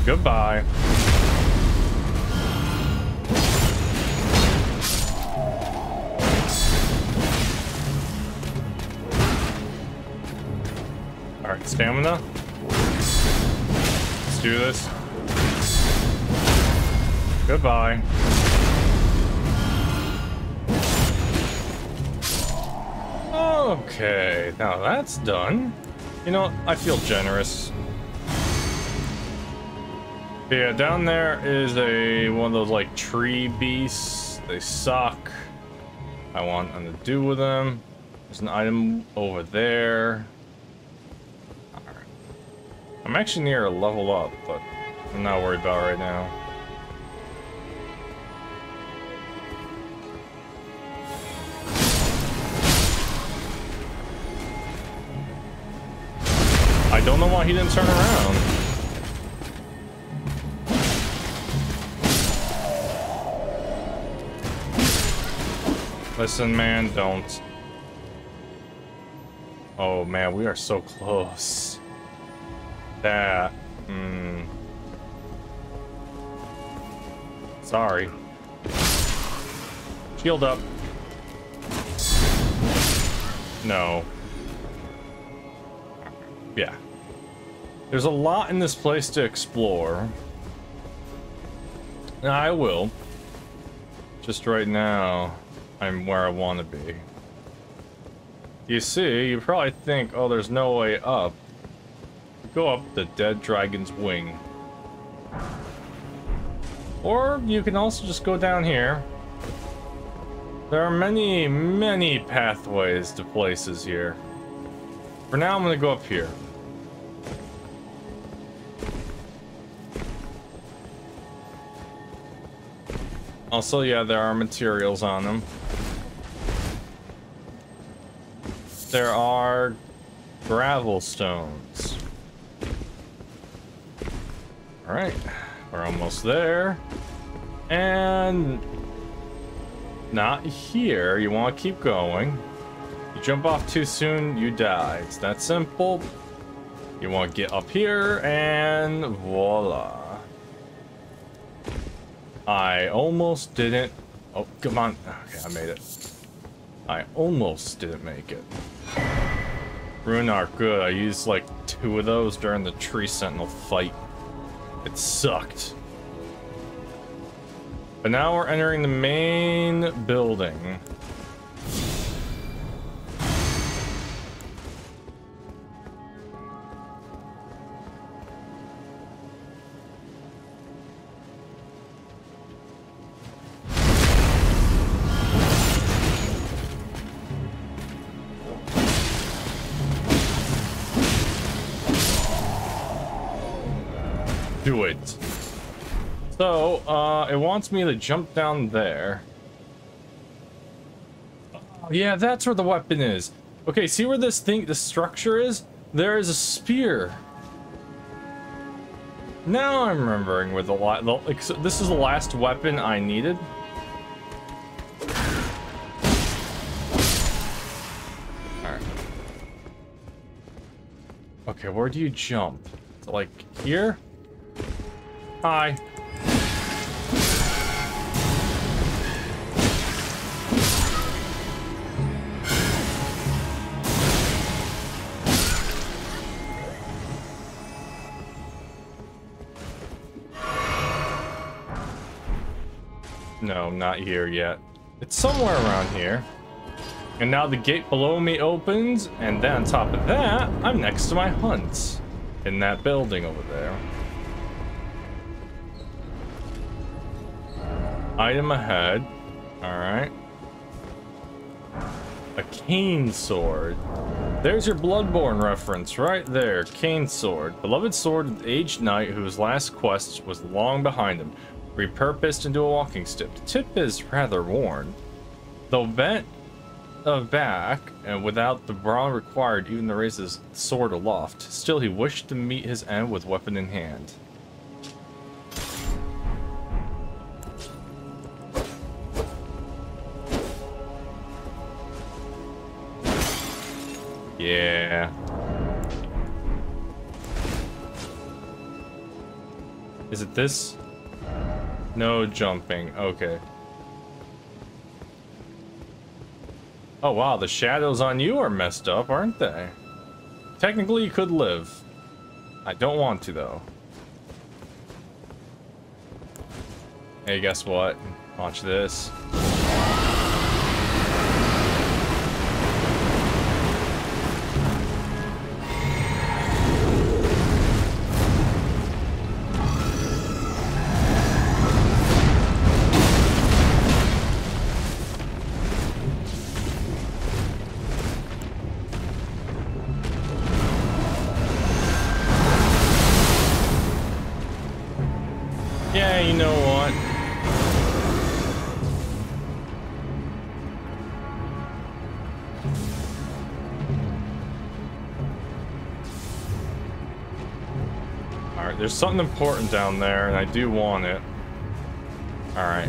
Goodbye. All right, stamina. Let's do this. Goodbye. Okay, now that's done. You know, I feel generous. Yeah, down there is a one of those like tree beasts. They suck. I want nothing to do with them. There's an item over there. All right. I'm actually near a level up, but I'm not worried about it right now. I don't know why he didn't turn around. Listen, man, don't. Oh, man, we are so close. That. Sorry. Shield up. No. Yeah. There's a lot in this place to explore. And I will. Just right now. I'm where I want to be. You see, you probably think, oh, there's no way up. Go up the dead dragon's wing. Or you can also just go down here. There are many, many pathways to places here. For now, I'm going to go up here. Also, yeah, there are materials on them. There are gravel stones. All right, we're almost there. And not here. You want to keep going. You jump off too soon, you die. It's that simple. You want to get up here, and voila. I almost didn't. Oh, come on. Okay, I made it. I almost didn't make it. Runar, good. I used like 2 of those during the tree sentinel fight. It sucked. But now we're entering the main building. So, it wants me to jump down there. Oh, yeah, that's where the weapon is. Okay, see where this thing, the structure is? There is a spear. Now I'm remembering where this is the last weapon I needed. Alright. Okay, where do you jump? Is it like here? Hi. No, not here yet. It's somewhere around here. And now the gate below me opens, and then on top of that, I'm next to my hunts in that building over there. Item ahead. Alright. A cane sword. There's your Bloodborne reference right there. Cane sword. Beloved sword of the aged knight whose last quest was long behind him. Repurposed into a walking stick. The tip is rather worn. Though bent of back and without the brawn required even to raise his sword aloft, still he wished to meet his end with weapon in hand. Yeah. Is it this? No jumping. Okay. Oh wow, the shadows on you are messed up, aren't they? Technically you could live. I don't want to though. Hey, guess what? Watch this. There's something important down there, and I do want it. Alright.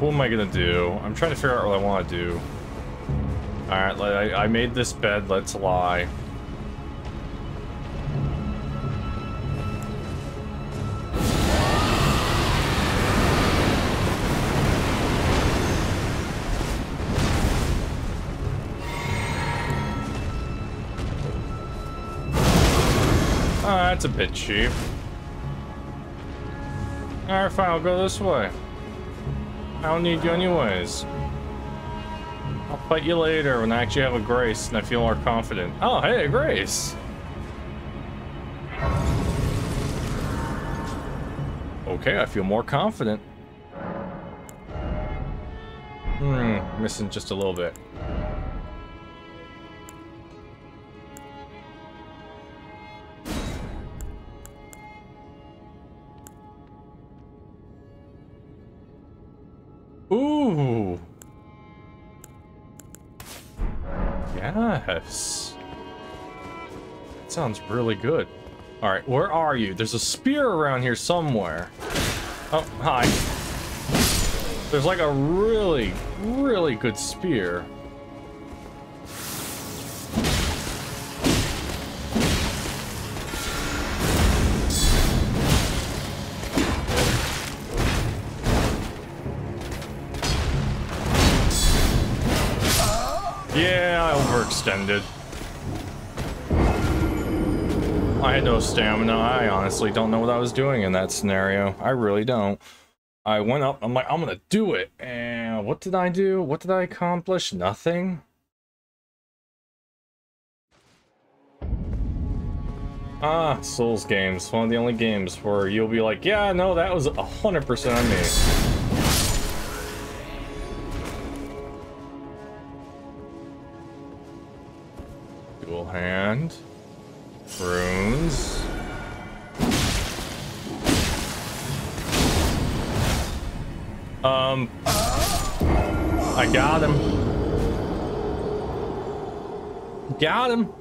What am I gonna do? I'm trying to figure out what I want to do. Alright, I made this bed. Let's lie. Ah, that's a bit cheap. Alright, fine, I'll go this way. I don't need you anyways. I'll fight you later when I actually have a grace and I feel more confident. Oh, hey, a grace! Okay, I feel more confident. Missing just a little bit. Ooh. Yes. That sounds really good. All right, where are you? There's a spear around here somewhere. Oh, hi. There's like a really, really good spear. Yeah, I overextended. I had no stamina. I honestly don't know what I was doing in that scenario. I really don't. I went up, I'm like, I'm gonna do it. And what did I do? What did I accomplish? Nothing. Ah, Souls games. One of the only games where you'll be like, yeah, no, that was 100% on me. Dual hand, runes. I got him. Got him.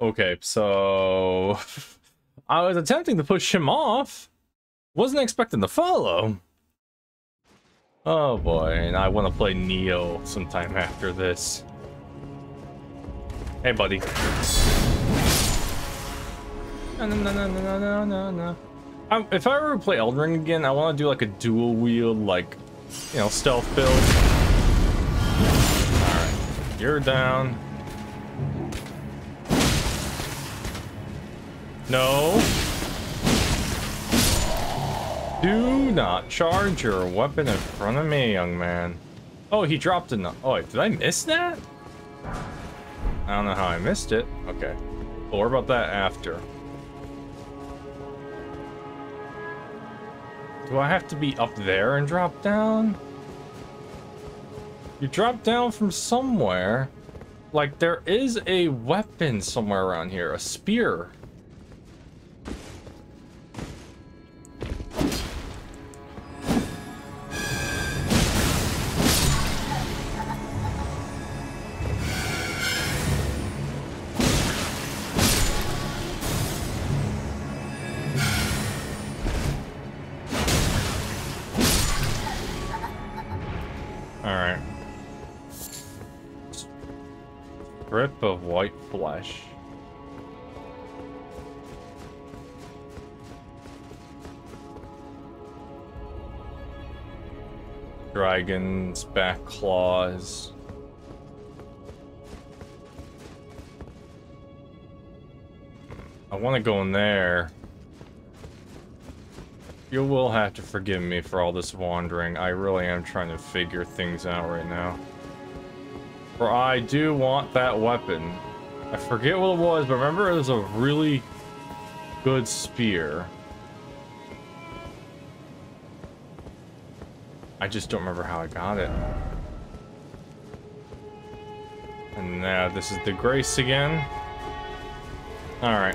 Okay, so I was attempting to push him off. Wasn't expecting to follow. Oh boy, and I want to play Neo sometime after this. Hey, buddy. No. If I ever play Elden Ring again, I want to do like a dual wield, like, you know, stealth build. Alright, you're down. No. Do Do not charge your weapon in front of me, young man. Oh, he dropped a... Oh, wait, did I miss that? I don't know how I missed it. Okay. We'll worry about that after. Do I have to be up there and drop down? You drop down from somewhere. Like, there is a weapon somewhere around here. A spear. Grip of white flesh. Dragon's back claws. I want to go in there. You will have to forgive me for all this wandering. I really am trying to figure things out right now. For I do want that weapon. I forget what it was, but remember it was a really good spear. I just don't remember how I got it. And now this is the grace again. Alright.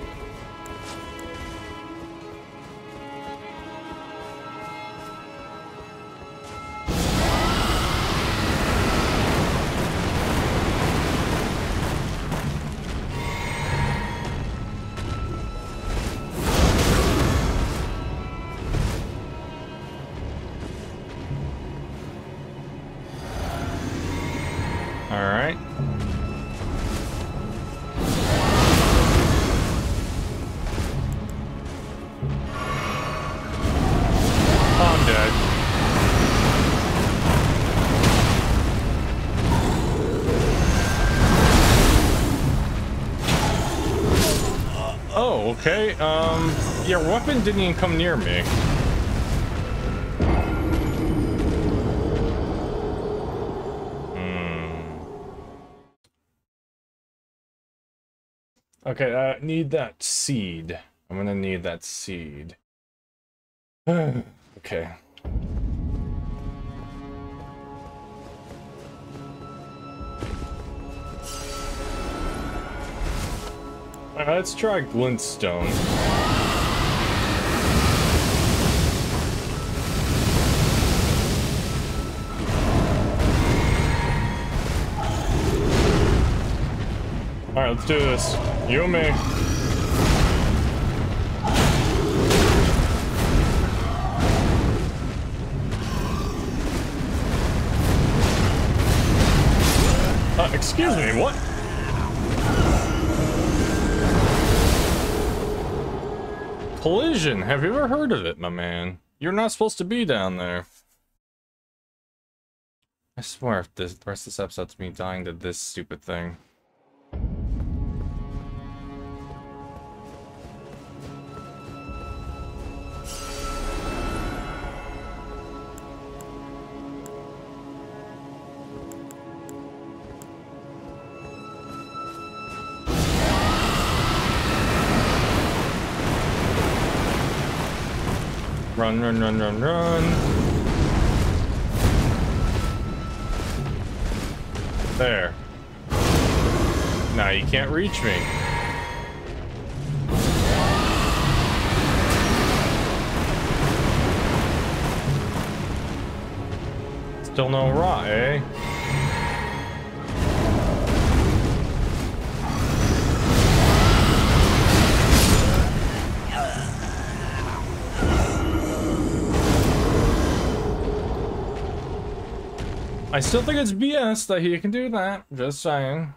Okay, your weapon didn't even come near me. Okay, I need that seed. I'm gonna need that seed. Okay. Let's try glintstone. All right, let's do this. You and me. Excuse me, what? Collision, have you ever heard of it, my man? You're not supposed to be down there. I swear if this, the rest of this episode's me dying to this stupid thing. Run, run, run, run, run. There. Now you can't reach me. Still no rot, eh? I still think it's BS that he can do that, just saying.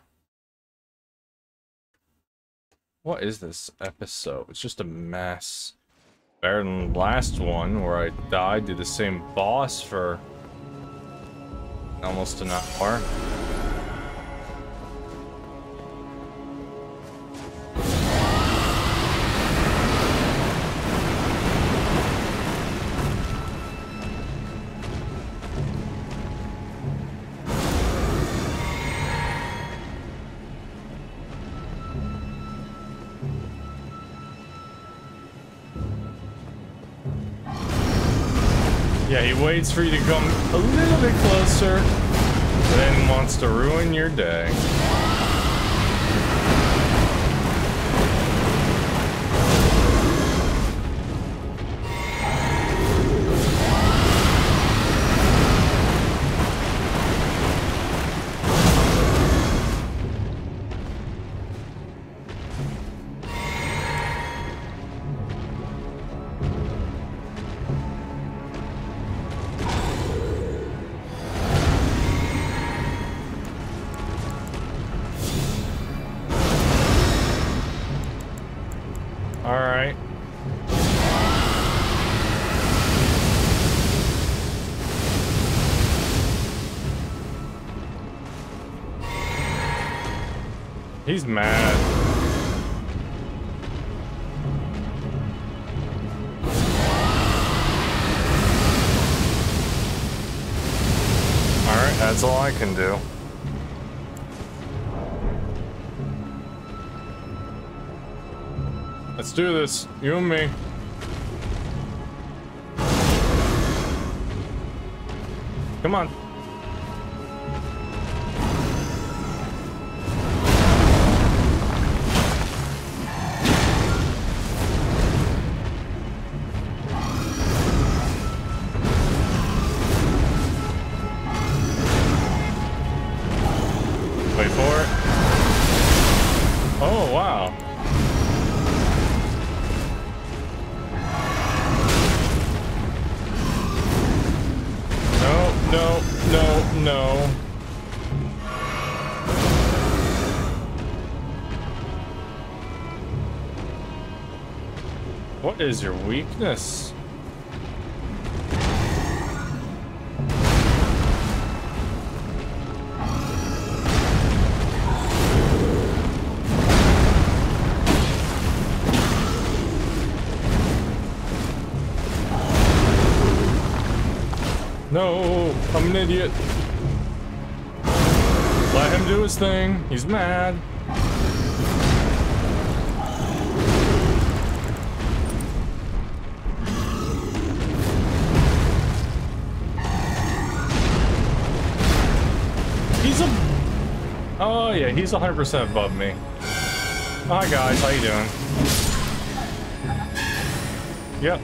What is this episode? It's just a mess. Better than the last one where I died to the same boss for almost an hour. Yeah, he waits for you to come a little bit closer, then wants to ruin your day. He's mad. All right, that's all I can do. Let's do this, you and me. Come on. What is your weakness? No, I'm an idiot. Let him do his thing. He's mad. Oh yeah, he's 100% above me. Hi guys, how you doing? Yep.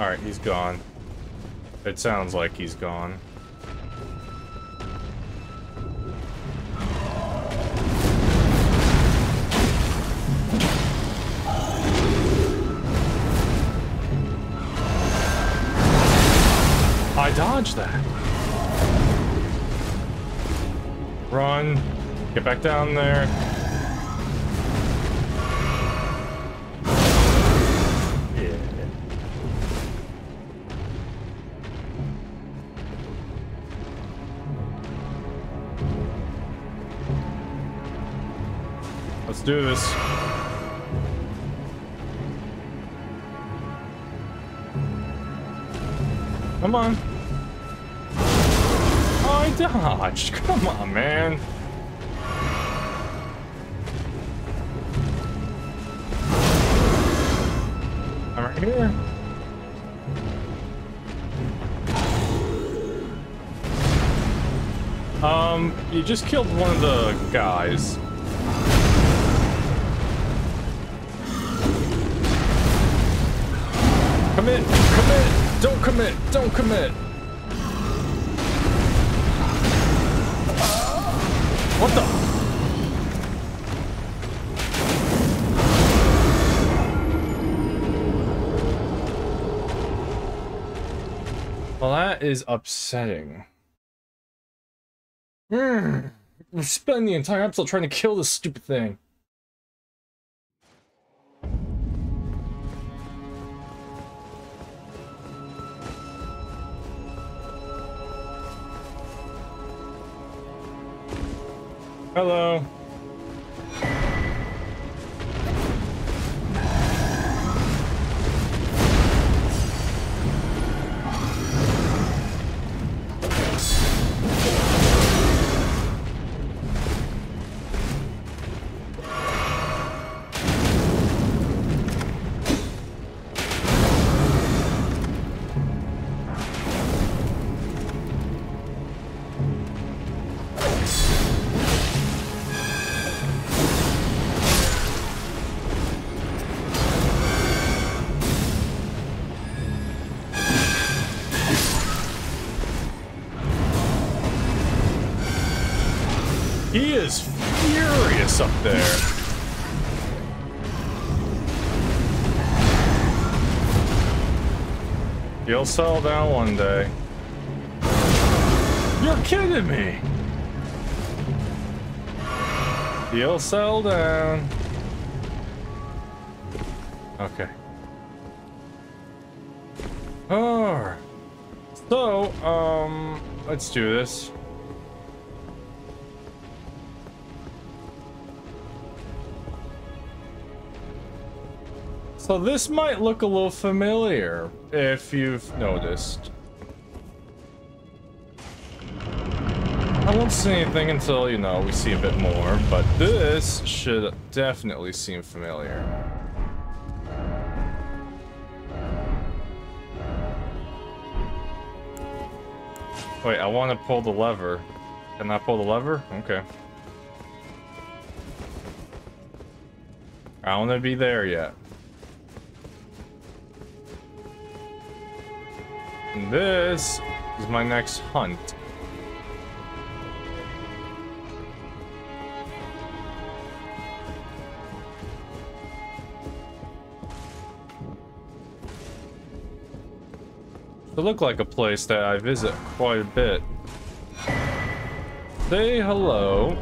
All right, he's gone. It sounds like he's gone. Dodge that. Run. Get back down there. Yeah. Let's do this. Come on. Dodge! Come on, man. I'm right here. You just killed one of the guys. Commit! Commit! Don't commit! Don't commit! What the? Well, that is upsetting. We're spending the entire episode trying to kill this stupid thing. Hello. He is furious up there. You'll sell down one day. You're kidding me. You'll sell down. Okay. Alright. So, let's do this. So this might look a little familiar, if you've noticed. I won't see anything until, you know, we see a bit more, but this should definitely seem familiar. Wait, I want to pull the lever. Can I pull the lever? Okay. I don't want to be there yet. And this is my next hunt. It looked like a place that I visit quite a bit. Say hello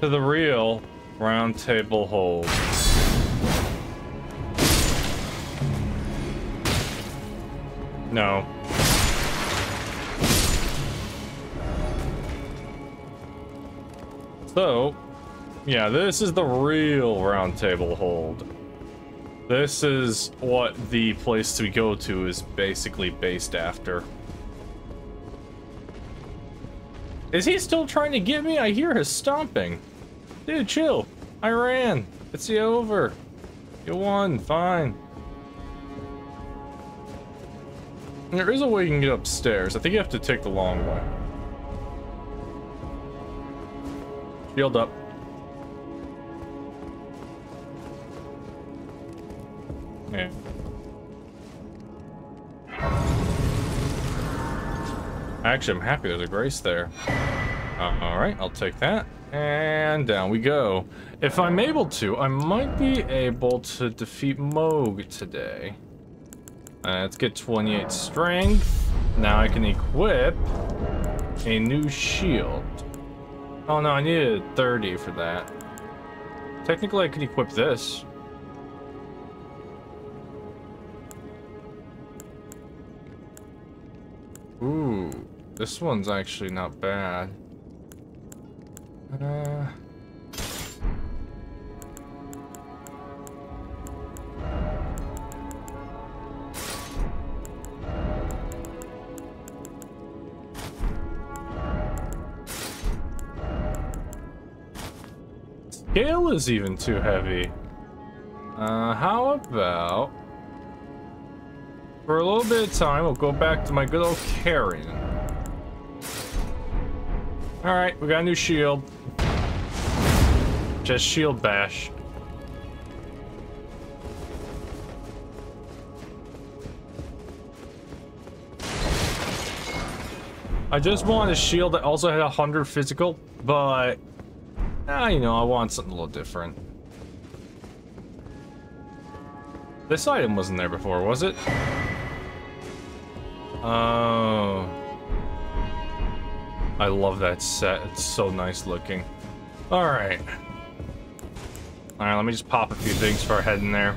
to the real Round Table Hold. No. So, yeah, this is the real Round Table Hold. This is what the place to go to is basically based after. Is he still trying to get me? I hear his stomping. Dude, chill. I ran. It's over. You won. Fine. There is a way you can get upstairs. I think you have to take the long way. Shield up. Yeah. Actually, I'm happy there's a grace there. Alright, I'll take that. And down we go. If I'm able to, I might be able to defeat Moog today. Let's get 28 strength. Now I can equip a new shield. Oh no, I needed 30 for that. Technically, I could equip this. Ooh, this one's actually not bad. Scale is even too heavy. How about for a little bit of time we'll go back to my good old carrying. Alright, we got a new shield. Just shield bash. I just wanted a shield that also had 100 physical, but you know, I want something a little different. This item wasn't there before, was it? Oh. I love that set. It's so nice looking. Alright. Alright, let me just pop a few things before heading there.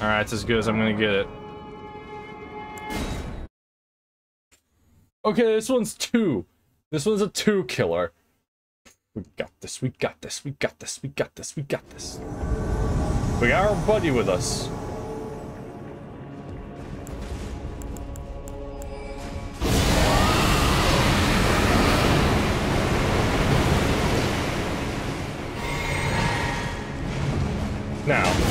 Alright, it's as good as I'm gonna get it. Okay, this one's 2. This one's a 2 killer. We got this, we got this, we got this, we got this, we got this. We got our buddy with us. Now.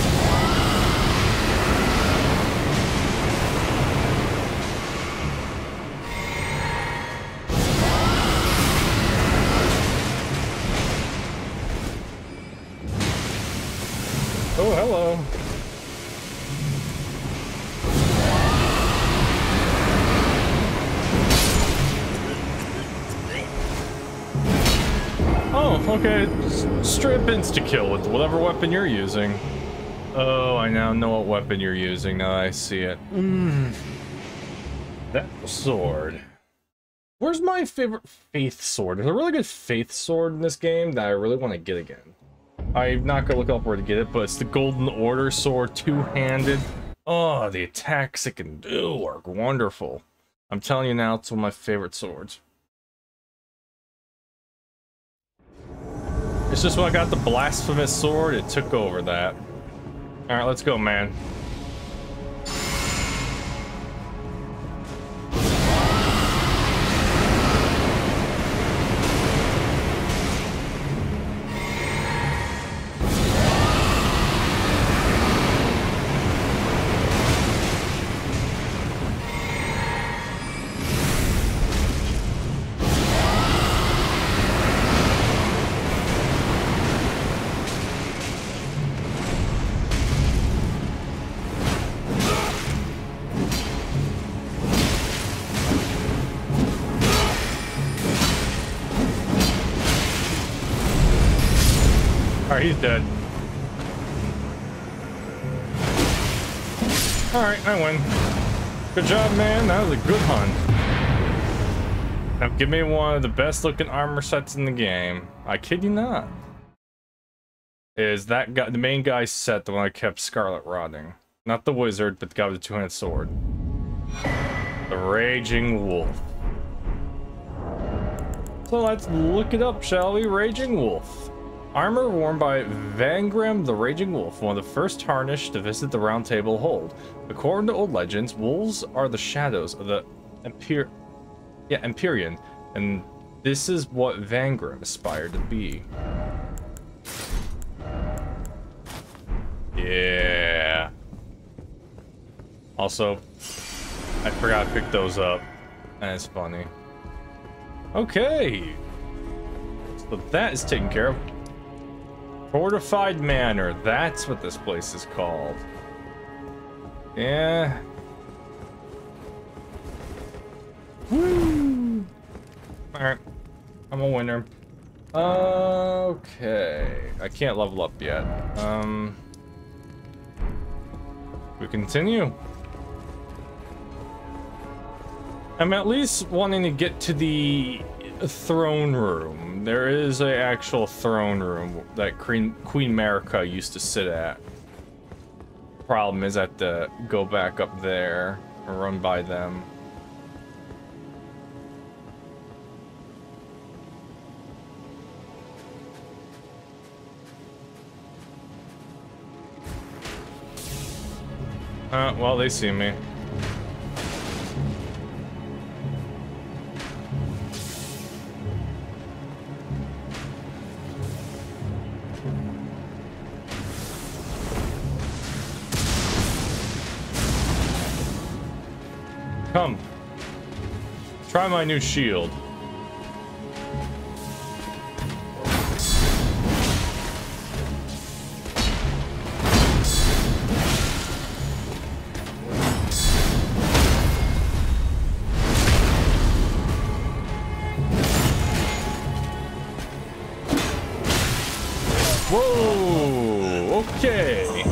Oh, hello. Okay, straight up insta-kill with whatever weapon you're using. Oh, I now know what weapon you're using. Now I see it. That sword. Where's my favorite faith sword? There's a really good faith sword in this game that I really want to get again. I'm not going to look up where to get it, but it's the Golden Order sword, two-handed. Oh, the attacks it can do are wonderful. I'm telling you now, it's one of my favorite swords. It's just when I got the blasphemous sword, it took over that. All right, let's go, man. He's dead. Alright, I win. Good job, man. That was a good hunt. Now give me one of the best looking armor sets in the game. I kid you not. Is that guy, the main guy's set, the one I kept Scarlet Rodding. Not the wizard, but the guy with the two-handed sword. The Raging Wolf. So let's look it up, shall we? Raging Wolf. Armor worn by Vangrim the Raging Wolf, one of the first Tarnished to visit the Round Table Hold. According to old legends, wolves are the shadows of the Empyrean, and this is what Vangrim aspired to be. Yeah. Also, I forgot I picked those up. That's funny. Okay. So that is taken care of. Fortified Manor, that's what this place is called. Yeah. Woo! Alright. I'm a winner. Okay. I can't level up yet. We continue. I'm at least wanting to get to the throne room. There is a actual throne room that Queen Marika used to sit at. Problem is I have to go back up there and run by them. Well, they see me. Come. Try my new shield. Whoa! Okay.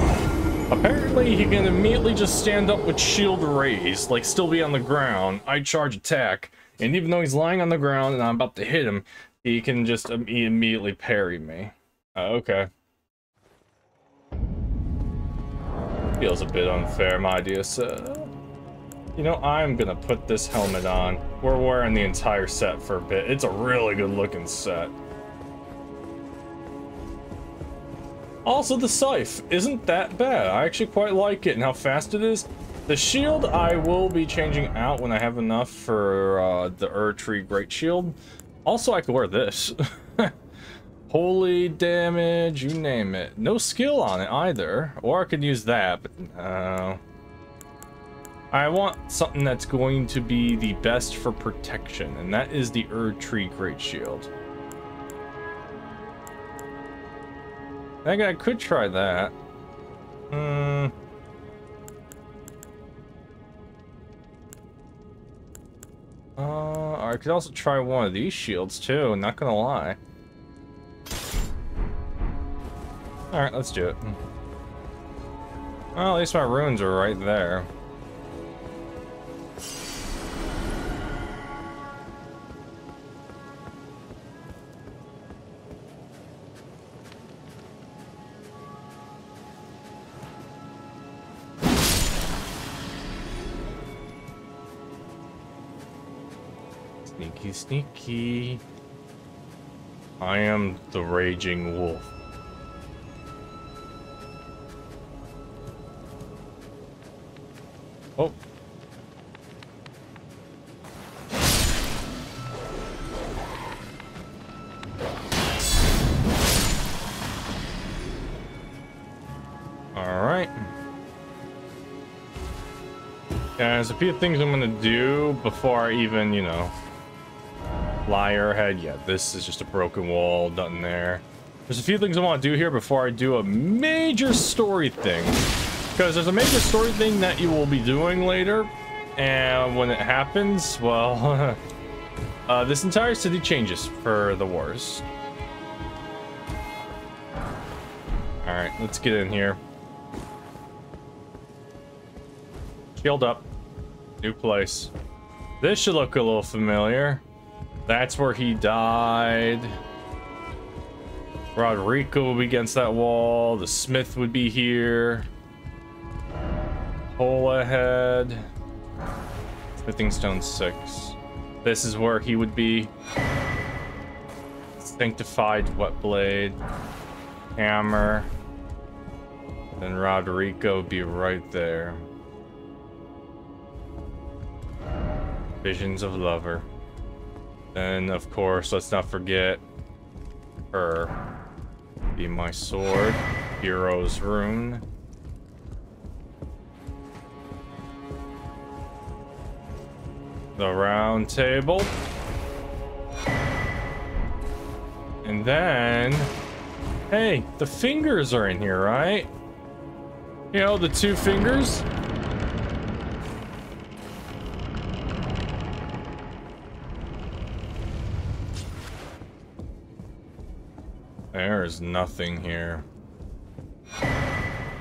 Apparently, he can immediately just stand up with shield raised, like still be on the ground. I charge attack, and even though he's lying on the ground and I'm about to hit him, he can just he immediately parry me. Okay. Feels a bit unfair, my dear sir. You know, I'm gonna put this helmet on. We're wearing the entire set for a bit. It's a really good looking set. Also, the scythe isn't that bad. I actually quite like it and how fast it is. The shield I will be changing out when I have enough for the Erdtree Great Shield. Also, I could wear this. Holy damage, you name it. No skill on it either. Or I could use that, but no. I want something that's going to be the best for protection, and that is the Erdtree Great Shield. I think I could try that. I could also try one of these shields too, not gonna lie. Alright, let's do it. Well, at least my runes are right there. Sneaky, sneaky. I am the Raging Wolf. Oh. All right. Yeah, there's a few things I'm gonna do before I even, you know, liar head. Yeah, this is just a broken wall, nothing there. There's a few things I want to do here before I do a major story thing, because there's a major story thing that you will be doing later, and when it happens, well, this entire city changes for the worse. All right, let's get in here. Shield up. New place. This should look a little familiar. That's where he died. Roderico will be against that wall. The smith would be here. Hole ahead. Smithing stone 6. This is where he would be. Sanctified wet blade. Hammer. Then Roderico would be right there. Visions of Lover. Then, of course, let's not forget her. Be my sword. Hero's rune. The round table. And then... Hey, the fingers are in here, right? You know, the two fingers? There is nothing here.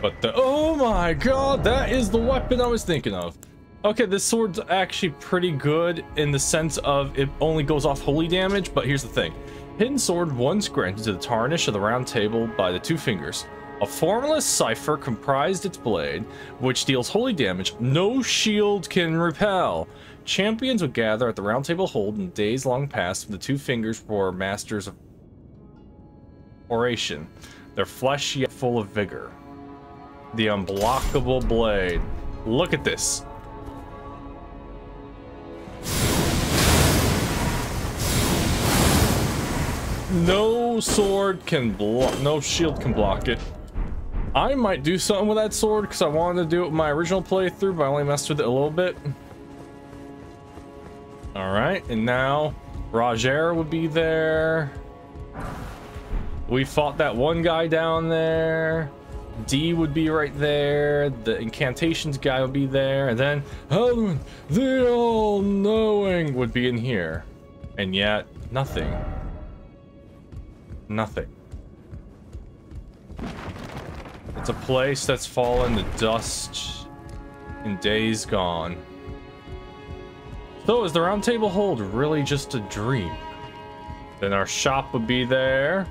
But the... Oh my god, that is the weapon I was thinking of. Okay, this sword's actually pretty good in the sense of it only goes off holy damage, but here's the thing. Hidden sword once granted to the tarnish of the round table by the two fingers. A formless cipher comprised its blade, which deals holy damage no shield can repel. Champions would gather at the round table hold in days long past when the two fingers were masters of oration, their flesh yet full of vigor. The unblockable blade. Look at this. No sword can block, no shield can block it. I might do something with that sword because I wanted to do it with my original playthrough, but I only messed with it a little bit. All right, and now Roger would be there. We fought that one guy down there. D would be right there. The incantations guy would be there. And then Helen, the all-knowing, would be in here. And yet, nothing. Nothing. It's a place that's fallen to dust in days gone. So is the round table hold really just a dream? Then our shop would be there.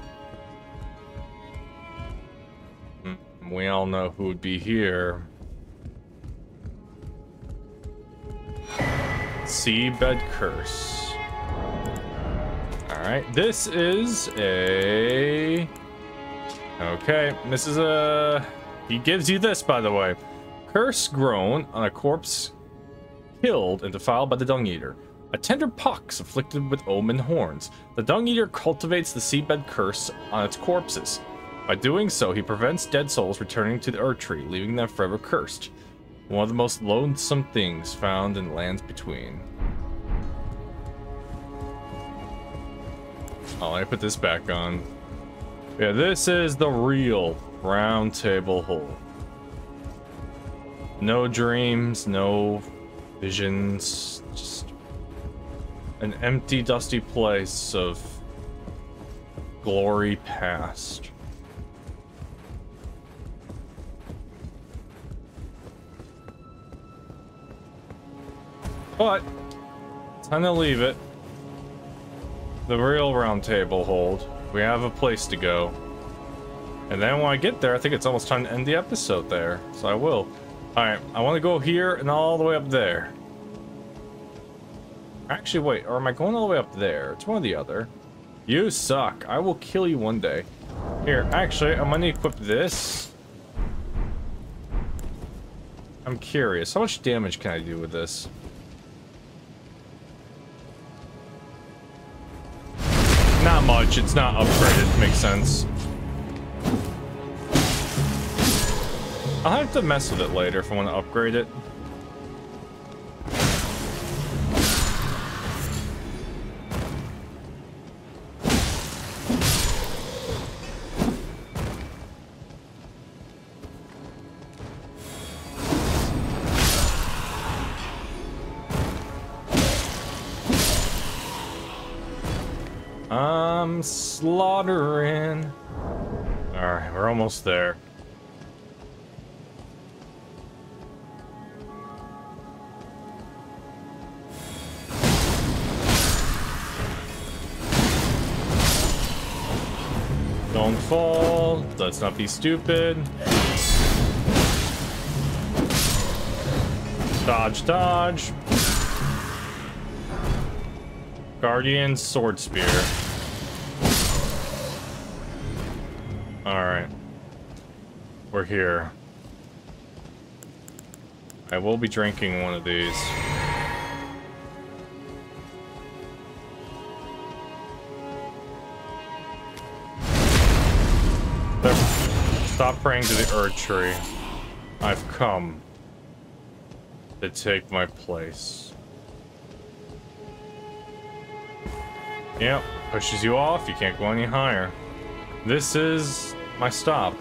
We all know who would be here. Seabed Curse. Alright, this is a... Okay, this is a... He gives you this, by the way. Curse grown on a corpse killed and defiled by the Dung Eater. A tender pox afflicted with omen horns. The Dung Eater cultivates the Seabed Curse on its corpses. By doing so, he prevents dead souls returning to the Erdtree, leaving them forever cursed. One of the most loathsome things found in lands between. Oh, I put this back on. Yeah, this is the real round table hold. No dreams, no visions, just an empty, dusty place of glory past. But time to leave it. The real Round Table Hold. We have a place to go. And then when I get there, I think it's almost time to end the episode there. So I will. Alright, I want to go here and all the way up there. Actually, wait, or am I going all the way up there? It's one or the other. You suck. I will kill you one day. Here, actually, I'm going to equip this. I'm curious. How much damage can I do with this? Not much. It's not upgraded. Makes sense. I'll have to mess with it later if I want to upgrade it. I'm slaughtering. Alright, we're almost there. Don't fall. Let's not be stupid. Dodge, dodge. Guardian sword spear. Alright. We're here. I will be drinking one of these. Stop praying to the Erdtree. I've come to take my place. Yep, pushes you off. You can't go any higher. This is my stop.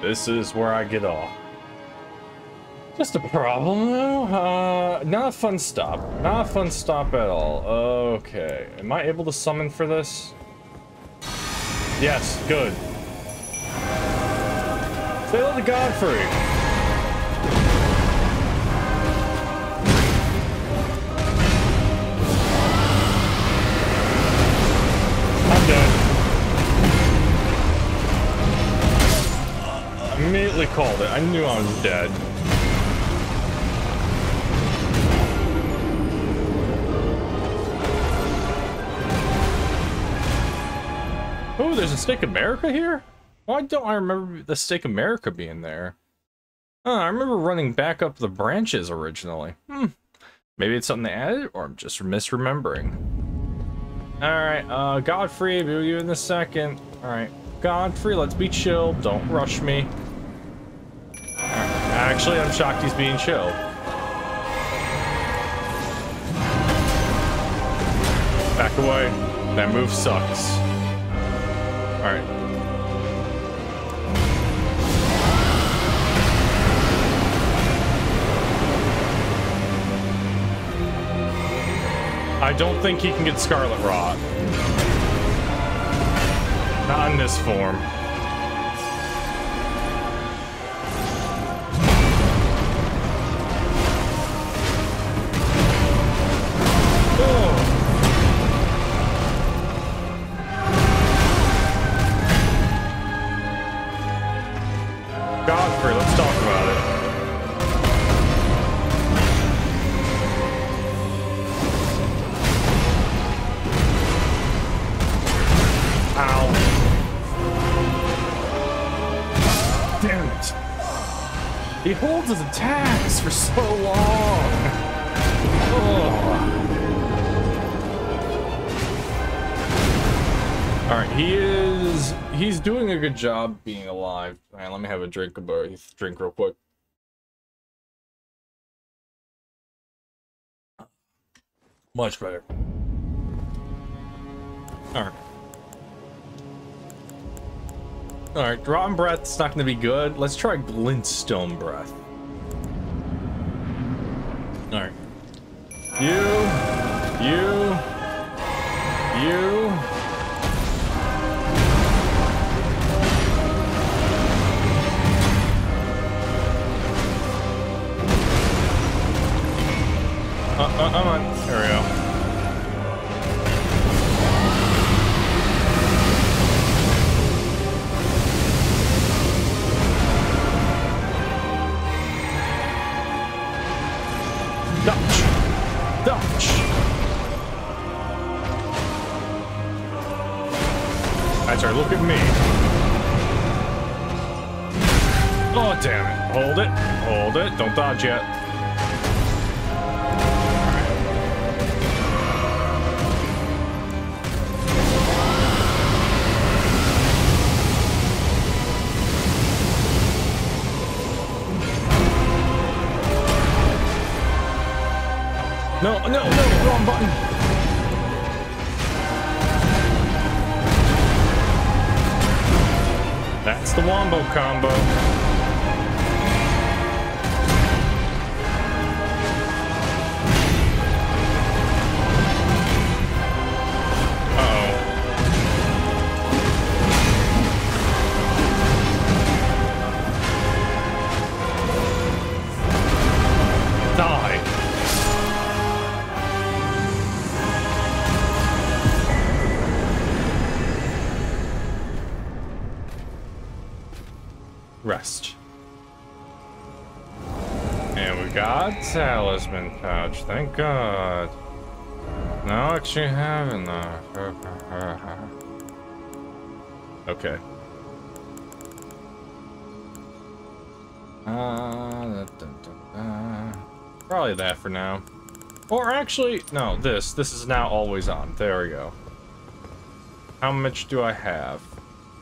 This is where I get off. Just a problem, though. Not a fun stop. Not a fun stop at all. Okay. Am I able to summon for this? Yes, good. Say hello to Godfrey. I'm dead. Immediately called it. I knew I was dead. Oh, there's a Steak America here? Why don't I remember the Steak America being there? Oh, I remember running back up the branches originally. Maybe it's something they added, or I'm just misremembering. Alright, Godfrey, we'll be you in a second. Alright, Godfrey, let's be chill. Don't rush me. Right. Actually, I'm shocked he's being chill. Back away. That move sucks. Alright. I don't think he can get Scarlet Rot. Not in this form. Oh. Godfrey, let's talk about it. He holds his attacks for so long. Oh. All right, he's doing a good job being alive. All right, let me have a drink real quick. Much better. All right. Alright, Rotten Breath's not gonna be good. Let's try Glintstone Breath. Alright. You. I'm on. There we go. Dutch. That's right, look at me. Oh, damn it. Hold it. Hold it. Don't dodge yet. No, no, no, wrong button. That's the wombo combo. Uh-oh. Die. Rest. And we got talisman pouch, thank God. Now what you have in there? Okay. Probably that for now. Or actually, no, this is now always on. There we go. How much do I have?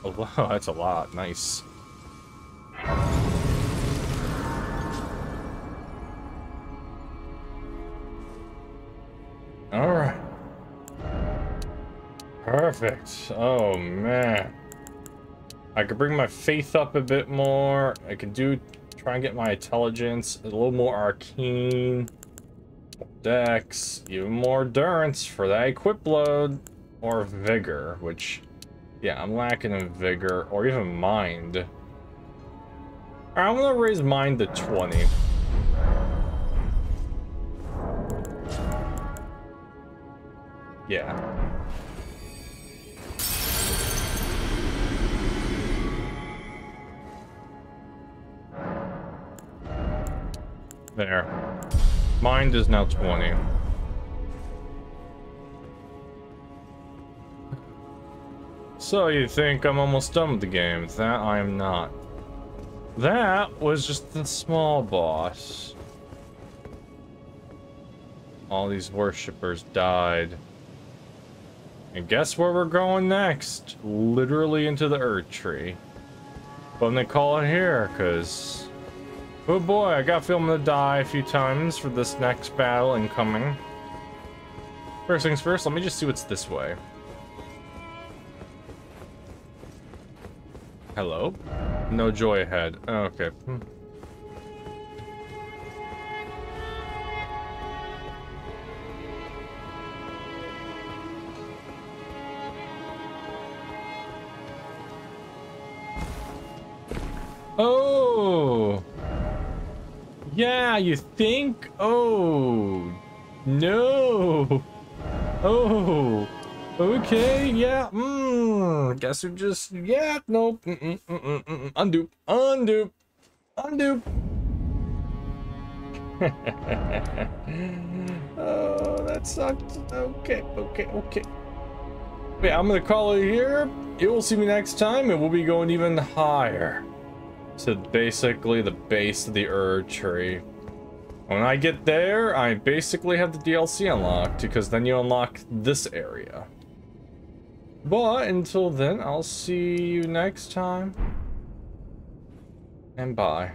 Oh, that's a lot. Nice. All right. Perfect. Oh, man. I could bring my faith up a bit more. I could try and get my intelligence a little more arcane. Dex, even more endurance for that equip load or vigor, which, yeah, I'm lacking in vigor or even mind. All right, I'm gonna raise mine to 20. Yeah. There. Mine is now 20. So you think I'm almost done with the game? That I am not. That was just the small boss. All these worshippers died. And guess where we're going next? Literally into the Erdtree. But I'm gonna call it here, cause... oh boy, I got filmed to die a few times for this next battle incoming. First things first, let me just see what's this way. Hello? No joy ahead. Oh, okay. Oh! Yeah, you think? Oh! No! Oh! Okay, yeah, guess who just, yeah, nope, undo. Oh, that sucked. Okay. Yeah, I'm gonna call it here. You will see me next time, and we'll be going even higher. So basically the base of the Erdtree. When I get there, I basically have the DLC unlocked, because then you unlock this area. But until then, I'll see you next time. And bye.